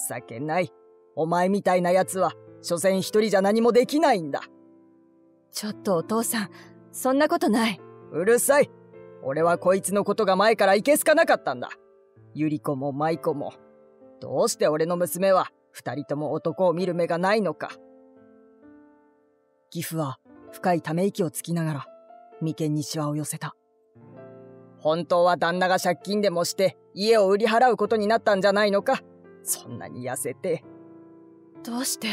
情けない。お前みたいな奴は、所詮一人じゃ何もできないんだ。ちょっとお父さん、そんなことない。うるさい。俺はこいつのことが前からいけすかなかったんだ。ゆり子も舞子も。どうして俺の娘は、二人とも男を見る目がないのか。義父は、深いため息をつきながら、眉間にシワを寄せた。本当は旦那が借金でもして、家を売り払うことになったんじゃないのか。そんなに痩せて。どうして、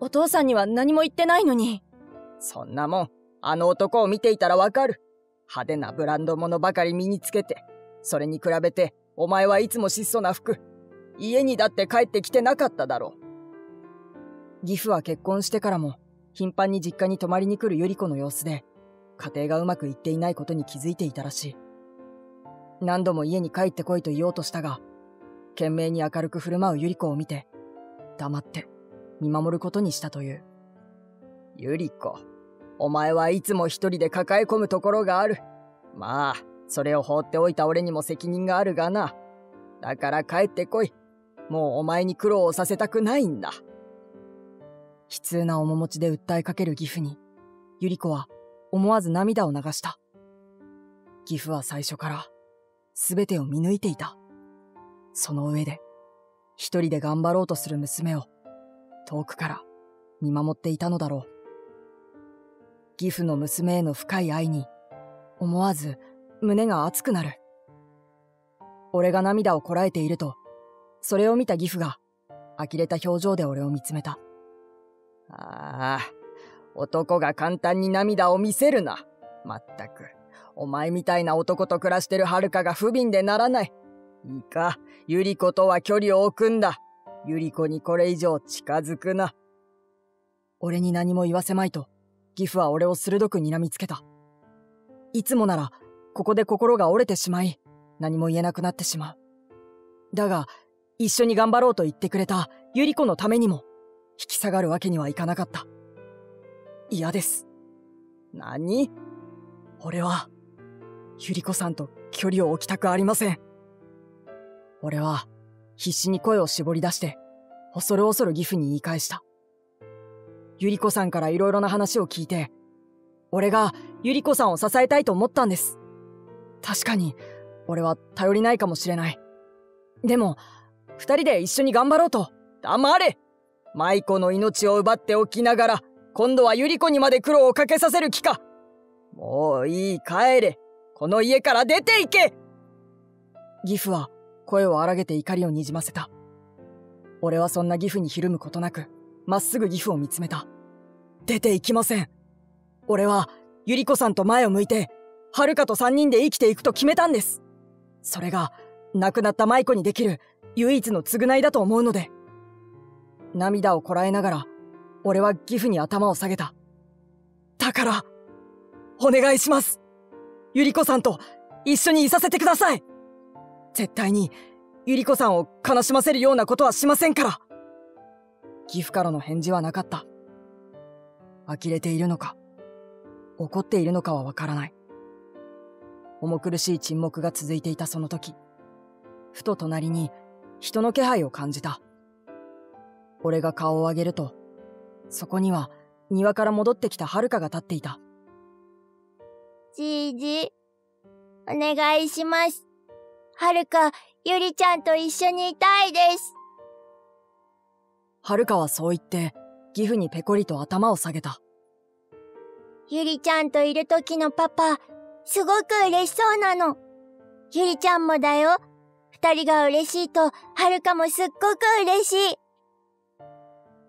お父さんには何も言ってないのに。そんなもん、あの男を見ていたらわかる。派手なブランド物ばかり身につけて、それに比べて、お前はいつも質素な服。家にだって帰ってきてなかっただろう。義父は結婚してからも、頻繁に実家に泊まりに来るゆり子の様子で、家庭がうまくいっていないことに気づいていたらしい。何度も家に帰ってこいと言おうとしたが、懸命に明るく振る舞うゆり子を見て、黙って見守ることにしたという。ゆり子、お前はいつも一人で抱え込むところがある。まあ、それを放っておいた俺にも責任があるがな。だから帰ってこい。もうお前に苦労をさせたくないんだ。悲痛な面持ちで訴えかける義父に、ゆり子は思わず涙を流した。義父は最初から全てを見抜いていた。その上で、一人で頑張ろうとする娘を、遠くから見守っていたのだろう。義父の娘への深い愛に、思わず胸が熱くなる。俺が涙をこらえていると、それを見た義父が、呆れた表情で俺を見つめた。ああ、男が簡単に涙を見せるな。まったく、お前みたいな男と暮らしてるはるかが不憫でならない。いいか、ゆり子とは距離を置くんだ。ゆり子にこれ以上近づくな。俺に何も言わせまいと、義父は俺を鋭く睨みつけた。いつもなら、ここで心が折れてしまい、何も言えなくなってしまう。だが、一緒に頑張ろうと言ってくれたゆり子のためにも、引き下がるわけにはいかなかった。嫌です。何？俺は、ゆり子さんと距離を置きたくありません。俺は、必死に声を絞り出して、恐る恐る義父に言い返した。ゆり子さんからいろいろな話を聞いて、俺がゆり子さんを支えたいと思ったんです。確かに、俺は頼りないかもしれない。でも、二人で一緒に頑張ろうと。黙れ！舞子の命を奪っておきながら、今度はゆり子にまで苦労をかけさせる気か。もういい、帰れ。この家から出ていけ！義父は、声を荒げて怒りをにじませた。俺はそんな義父にひるむことなく、まっすぐ義父を見つめた。出て行きません。俺は、ゆり子さんと前を向いて、はるかと三人で生きていくと決めたんです。それが、亡くなった舞子にできる、唯一の償いだと思うので。涙をこらえながら、俺は義父に頭を下げた。だから、お願いします。ゆり子さんと一緒にいさせてください。絶対に、ゆり子さんを悲しませるようなことはしませんから。義父からの返事はなかった。呆れているのか、怒っているのかはわからない。重苦しい沈黙が続いていたその時、ふと隣に人の気配を感じた。俺が顔を上げると、そこには庭から戻ってきたはるかが立っていた。じいじ、お願いします。はるか、ゆりちゃんと一緒にいたいです。はるかはそう言って、義父にペコリと頭を下げた。ゆりちゃんといる時のパパ、すごく嬉しそうなの。ゆりちゃんもだよ。二人が嬉しいと、はるかもすっごく嬉しい。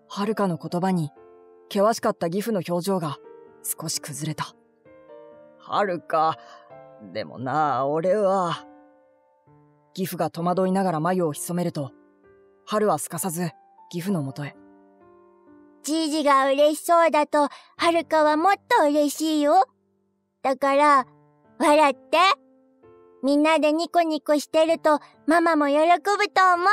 はるかの言葉に、険しかった義父の表情が少し崩れた。はるか、でもなあ、俺は。義父が戸惑いながら眉をひそめると、春はすかさず義父のもとへ。じいじが嬉しそうだと、はるかはもっと嬉しいよ。だから、笑って。みんなでニコニコしてると、ママも喜ぶと思う。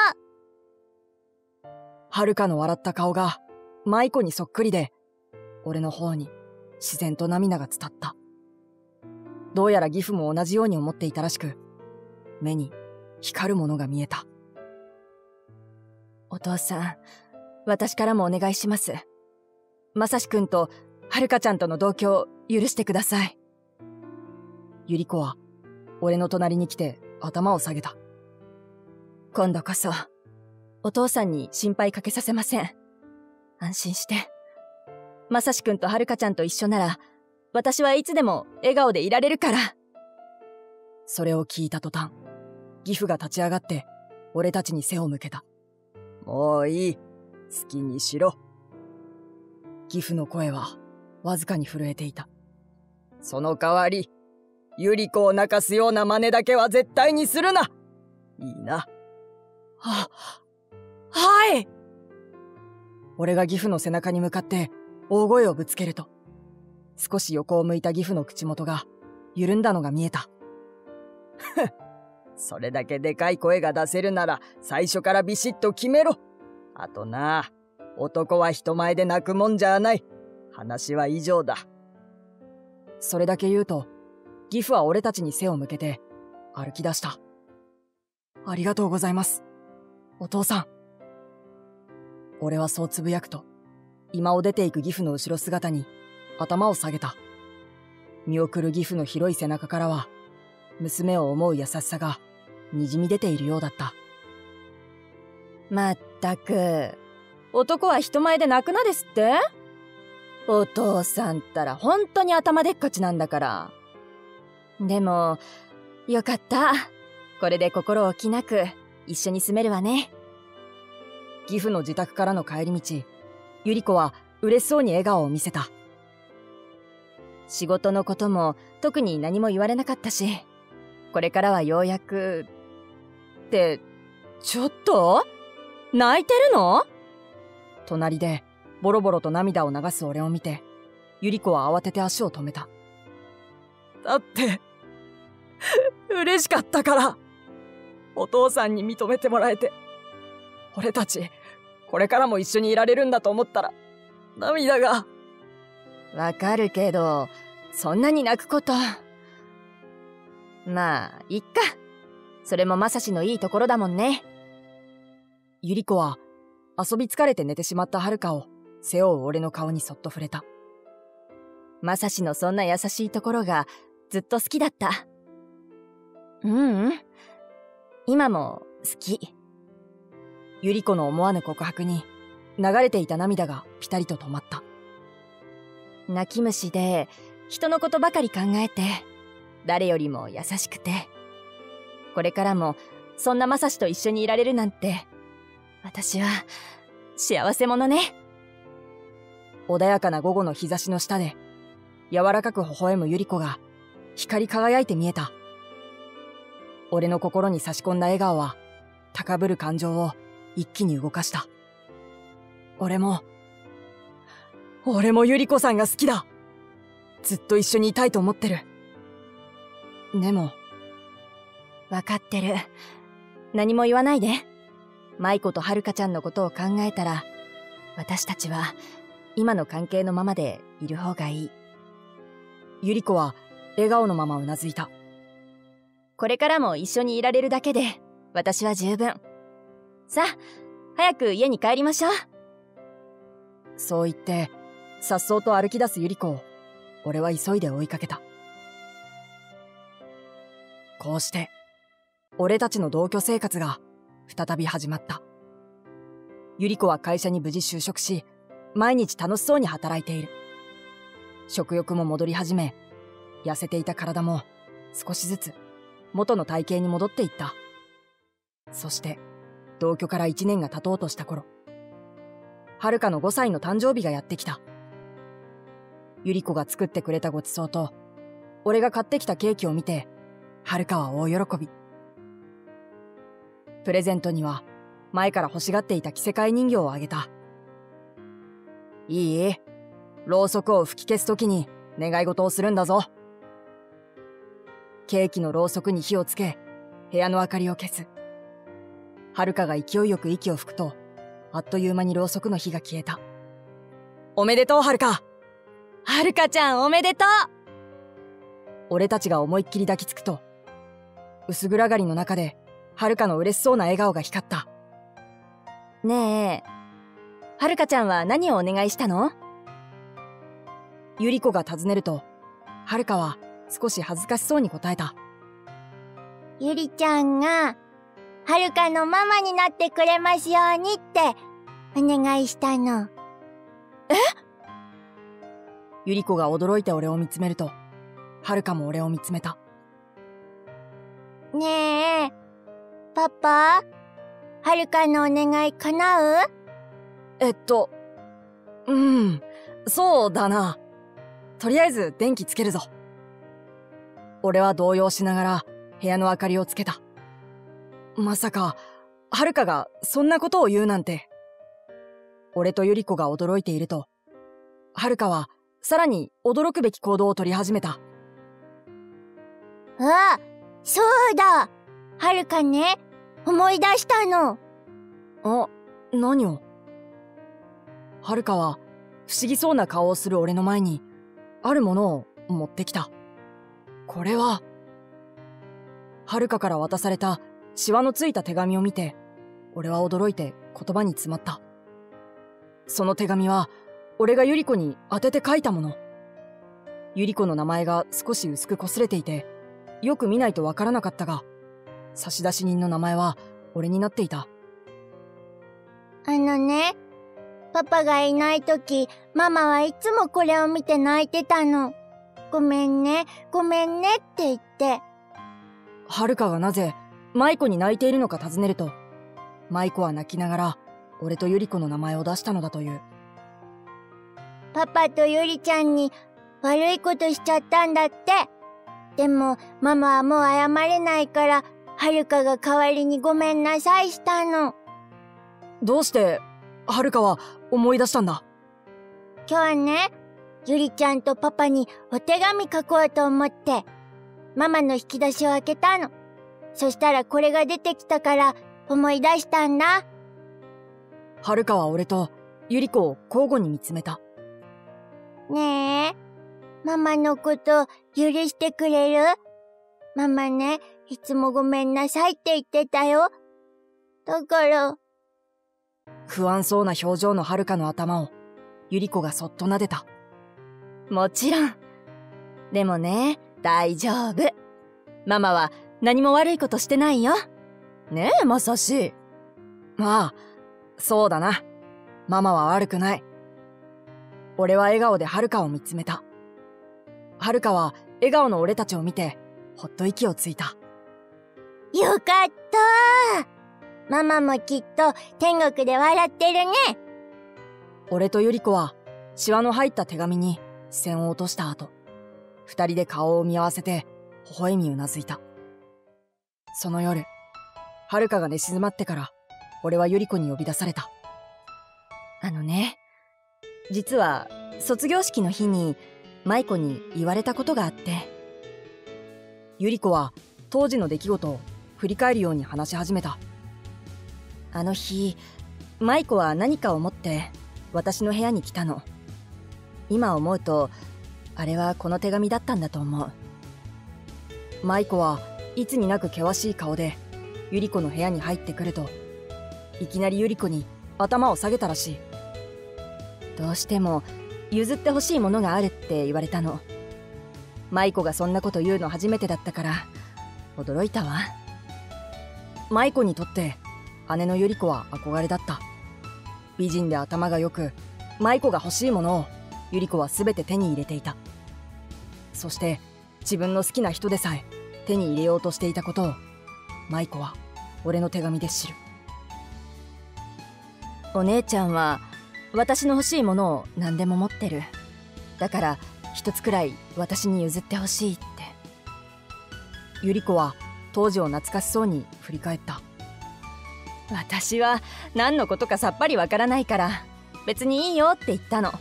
はるかの笑った顔が、舞子にそっくりで、俺の方に自然と涙が伝った。どうやら義父も同じように思っていたらしく、目に光るものが見えた。お父さん、私からもお願いします。まさしくんとはるかちゃんとの同居を許してください。ゆり子は俺の隣に来て頭を下げた。今度こそ、お父さんに心配かけさせません。安心して。まさしくんとはるかちゃんと一緒なら、私はいつでも笑顔でいられるから。それを聞いた途端、義父が立ち上がって、俺たちに背を向けた。もういい。好きにしろ。義父の声は、わずかに震えていた。その代わり、ゆり子を泣かすような真似だけは絶対にするな。いいな。はい。俺が義父の背中に向かって、大声をぶつけると、少し横を向いた義父の口元が緩んだのが見えた。ふっ、それだけでかい声が出せるなら最初からビシッと決めろ。あとな、男は人前で泣くもんじゃない。話は以上だ。それだけ言うと、義父は俺たちに背を向けて歩き出した。ありがとうございます、お父さん。俺はそうつぶやくと、今を出ていく義父の後ろ姿に頭を下げた。見送る義父の広い背中からは、娘を思う優しさがにじみ出ているようだった。まったく、男は人前で泣くなですって。お父さんったら本当に頭でっかちなんだから。でもよかった、これで心置きなく一緒に住めるわね。義父の自宅からの帰り道、ゆり子は嬉しそうに笑顔を見せた。仕事のことも特に何も言われなかったし、これからはようやく。って、ちょっと泣いてるの？隣でボロボロと涙を流す俺を見て、ゆり子は慌てて足を止めた。だって、嬉しかったから。お父さんに認めてもらえて。俺たち、これからも一緒にいられるんだと思ったら、涙が。わかるけど、そんなに泣くこと。まあ、いっか。それもまさしのいいところだもんね。ゆり子は、遊び疲れて寝てしまったはるかを、背負う俺の顔にそっと触れた。まさしのそんな優しいところが、ずっと好きだった。今も、好き。ゆり子の思わぬ告白に、流れていた涙がピタリと止まった。泣き虫で、人のことばかり考えて、誰よりも優しくて、これからもそんなまさしと一緒にいられるなんて、私は幸せ者ね。穏やかな午後の日差しの下で、柔らかく微笑むゆり子が光り輝いて見えた。俺の心に差し込んだ笑顔は、高ぶる感情を一気に動かした。俺もゆり子さんが好きだ。ずっと一緒にいたいと思ってる。でも。わかってる。何も言わないで。舞子とはるかちゃんのことを考えたら、私たちは今の関係のままでいる方がいい。ゆり子は笑顔のままうなずいた。これからも一緒にいられるだけで、私は十分。さあ、早く家に帰りましょう。そう言って、颯爽と歩き出すゆり子を、俺は急いで追いかけた。こうして、俺たちの同居生活が再び始まった。ゆり子は会社に無事就職し、毎日楽しそうに働いている。食欲も戻り始め、痩せていた体も少しずつ元の体型に戻っていった。そして、同居から1年が経とうとした頃、はるかの5歳の誕生日がやってきた。ゆり子が作ってくれたごちそうと、俺が買ってきたケーキを見て、遥は大喜び。プレゼントには、前から欲しがっていた着せ替え人形をあげた。いい？ろうそくを吹き消すときに願い事をするんだぞ。ケーキのろうそくに火をつけ、部屋の明かりを消す。遥が勢いよく息を吹くと、あっという間にろうそくの火が消えた。おめでとう、遥。遥ちゃん、おめでとう。俺たちが思いっきり抱きつくと、薄暗がりの中で、遥の嬉しそうな笑顔が光った。ねえ、遥ちゃんは何をお願いしたの？ゆり子が尋ねると、遥は少し恥ずかしそうに答えた。ゆりちゃんが、遥のママになってくれますようにって、お願いしたの。え？ゆり子が驚いて俺を見つめると、遥も俺を見つめた。ねえ、パパ、遥のお願い叶う？うん、そうだな。とりあえず電気つけるぞ。俺は動揺しながら部屋の明かりをつけた。まさか、遥がそんなことを言うなんて。俺とゆり子が驚いていると、遥はさらに驚くべき行動を取り始めた。あ、そうだ。遥ね、思い出したの。あ、何を？遥は不思議そうな顔をする俺の前に、あるものを持ってきた。これは。遥から渡されたシワのついた手紙を見て、俺は驚いて言葉に詰まった。その手紙は、俺がゆり子に当てて書いたもの。ゆり子の名前が少し薄く擦れていて、よく見ないとわからなかったが、差出人の名前は俺になっていた。あのね、パパがいないとき、ママはいつもこれを見て泣いてたの。ごめんね、ごめんねって言って。遥がなぜ、舞子に泣いているのか尋ねると、舞子は泣きながら、俺とゆり子の名前を出したのだという。パパとゆりちゃんに悪いことしちゃったんだって。でも、ママはもう謝れないから、遥が代わりにごめんなさいしたの。どうして、遥は思い出したんだ？今日ね、ゆりちゃんとパパにお手紙書こうと思って、ママの引き出しを開けたの。そしたらこれが出てきたから思い出したんだ。遥は俺とゆり子を交互に見つめた。ねえ、ママのこと許してくれる？ママね、いつもごめんなさいって言ってたよ。だから。不安そうな表情の遥の頭を、ゆり子がそっと撫でた。もちろん。でもね、大丈夫。ママは何も悪いことしてないよ。ねえ、まさし。まあ、そうだな。ママは悪くない。俺は笑顔で遥を見つめた。遥は笑顔の俺たちを見て、ほっと息をついた。よかったー。ママもきっと天国で笑ってるね。俺とゆり子は、シワの入った手紙に視線を落とした後、二人で顔を見合わせて、微笑みうなずいた。その夜、遥が寝静まってから、俺はゆり子に呼び出された。あのね、実は卒業式の日に、舞子に言われたことがあって。ゆり子は、当時の出来事を振り返るように話し始めた。あの日、舞子は何かを持って私の部屋に来たの。今思うと、あれはこの手紙だったんだと思う。舞子はいつになく険しい顔で、ゆり子の部屋に入ってくると、いきなりゆり子に頭を下げたらしい。どうしても譲ってほしいものがあるって言われたの。舞子がそんなこと言うの初めてだったから、驚いたわ。舞子にとって、姉のゆり子は憧れだった。美人で頭が良く、舞子が欲しいものをゆり子は全て手に入れていた。そして自分の好きな人でさえ手に入れようとしていたことを、舞子は俺の手紙で知る。お姉ちゃんは私の欲しいものを何でも持ってる。だから一つくらい私に譲ってほしいって。百合子は当時を懐かしそうに振り返った。私は何のことかさっぱりわからないから別にいいよって言ったの。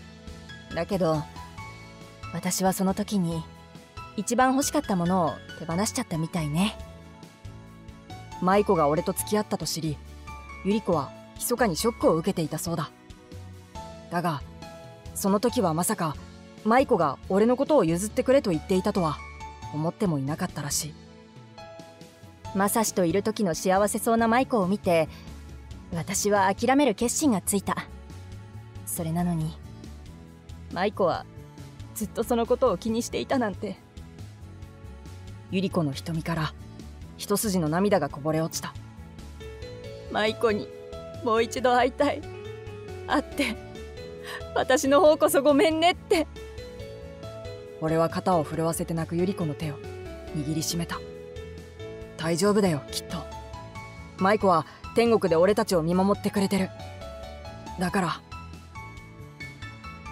だけど私はその時に一番欲しかったものを手放しちゃったみたいね。舞子が俺と付き合ったと知り、百合子は密かにショックを受けていたそうだ。だがその時はまさか舞子が俺のことを譲ってくれと言っていたとは思ってもいなかったらしい。正志といる時の幸せそうな舞子を見て、私は諦める決心がついた。それなのに舞子はずっとそのことを気にしていたなんて。百合子の瞳から一筋の涙がこぼれ落ちた。舞子にもう一度会いたい、会って私の方こそごめんねって。俺は肩を震わせて泣く百合子の手を握りしめた。大丈夫だよきっと。舞子は天国で俺たちを見守ってくれてる。だから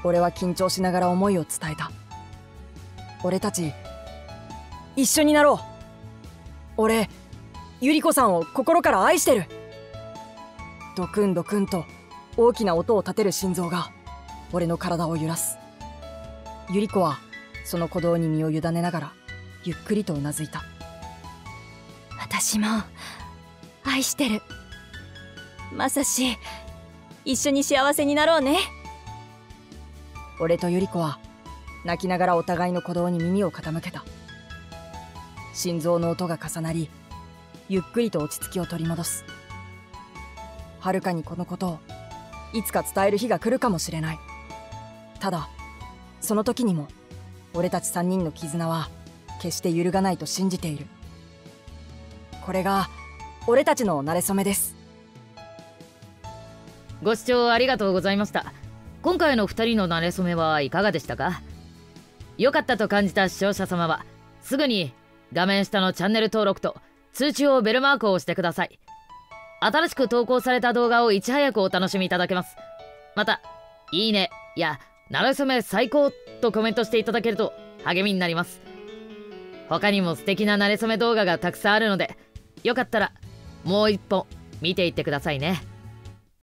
俺は緊張しながら思いを伝えた。俺たち一緒になろう。俺百合子さんを心から愛してる。ドクンドクンと大きな音を立てる心臓が俺の体を揺らす。百合子はその鼓動に身を委ねながらゆっくりとうなずいた。私も愛してる。正志、一緒に幸せになろうね。俺と百合子は泣きながらお互いの鼓動に耳を傾けた。心臓の音が重なり、ゆっくりと落ち着きを取り戻す。はるかにこのことをいつか伝える日が来るかもしれない。ただその時にも俺たち3人の絆は決して揺るがないと信じている。これが俺たちの馴れ初めです。ご視聴ありがとうございました。今回の2人の馴れ初めはいかがでしたか？良かったと感じた視聴者様はすぐに画面下のチャンネル登録と通知をベルマークを押してください。新しく投稿された動画をいち早くお楽しみいただけます。またいいねや馴れ初め最高とコメントしていただけると励みになります。他にも素敵な馴れ初め動画がたくさんあるので、よかったらもう一本見ていってくださいね。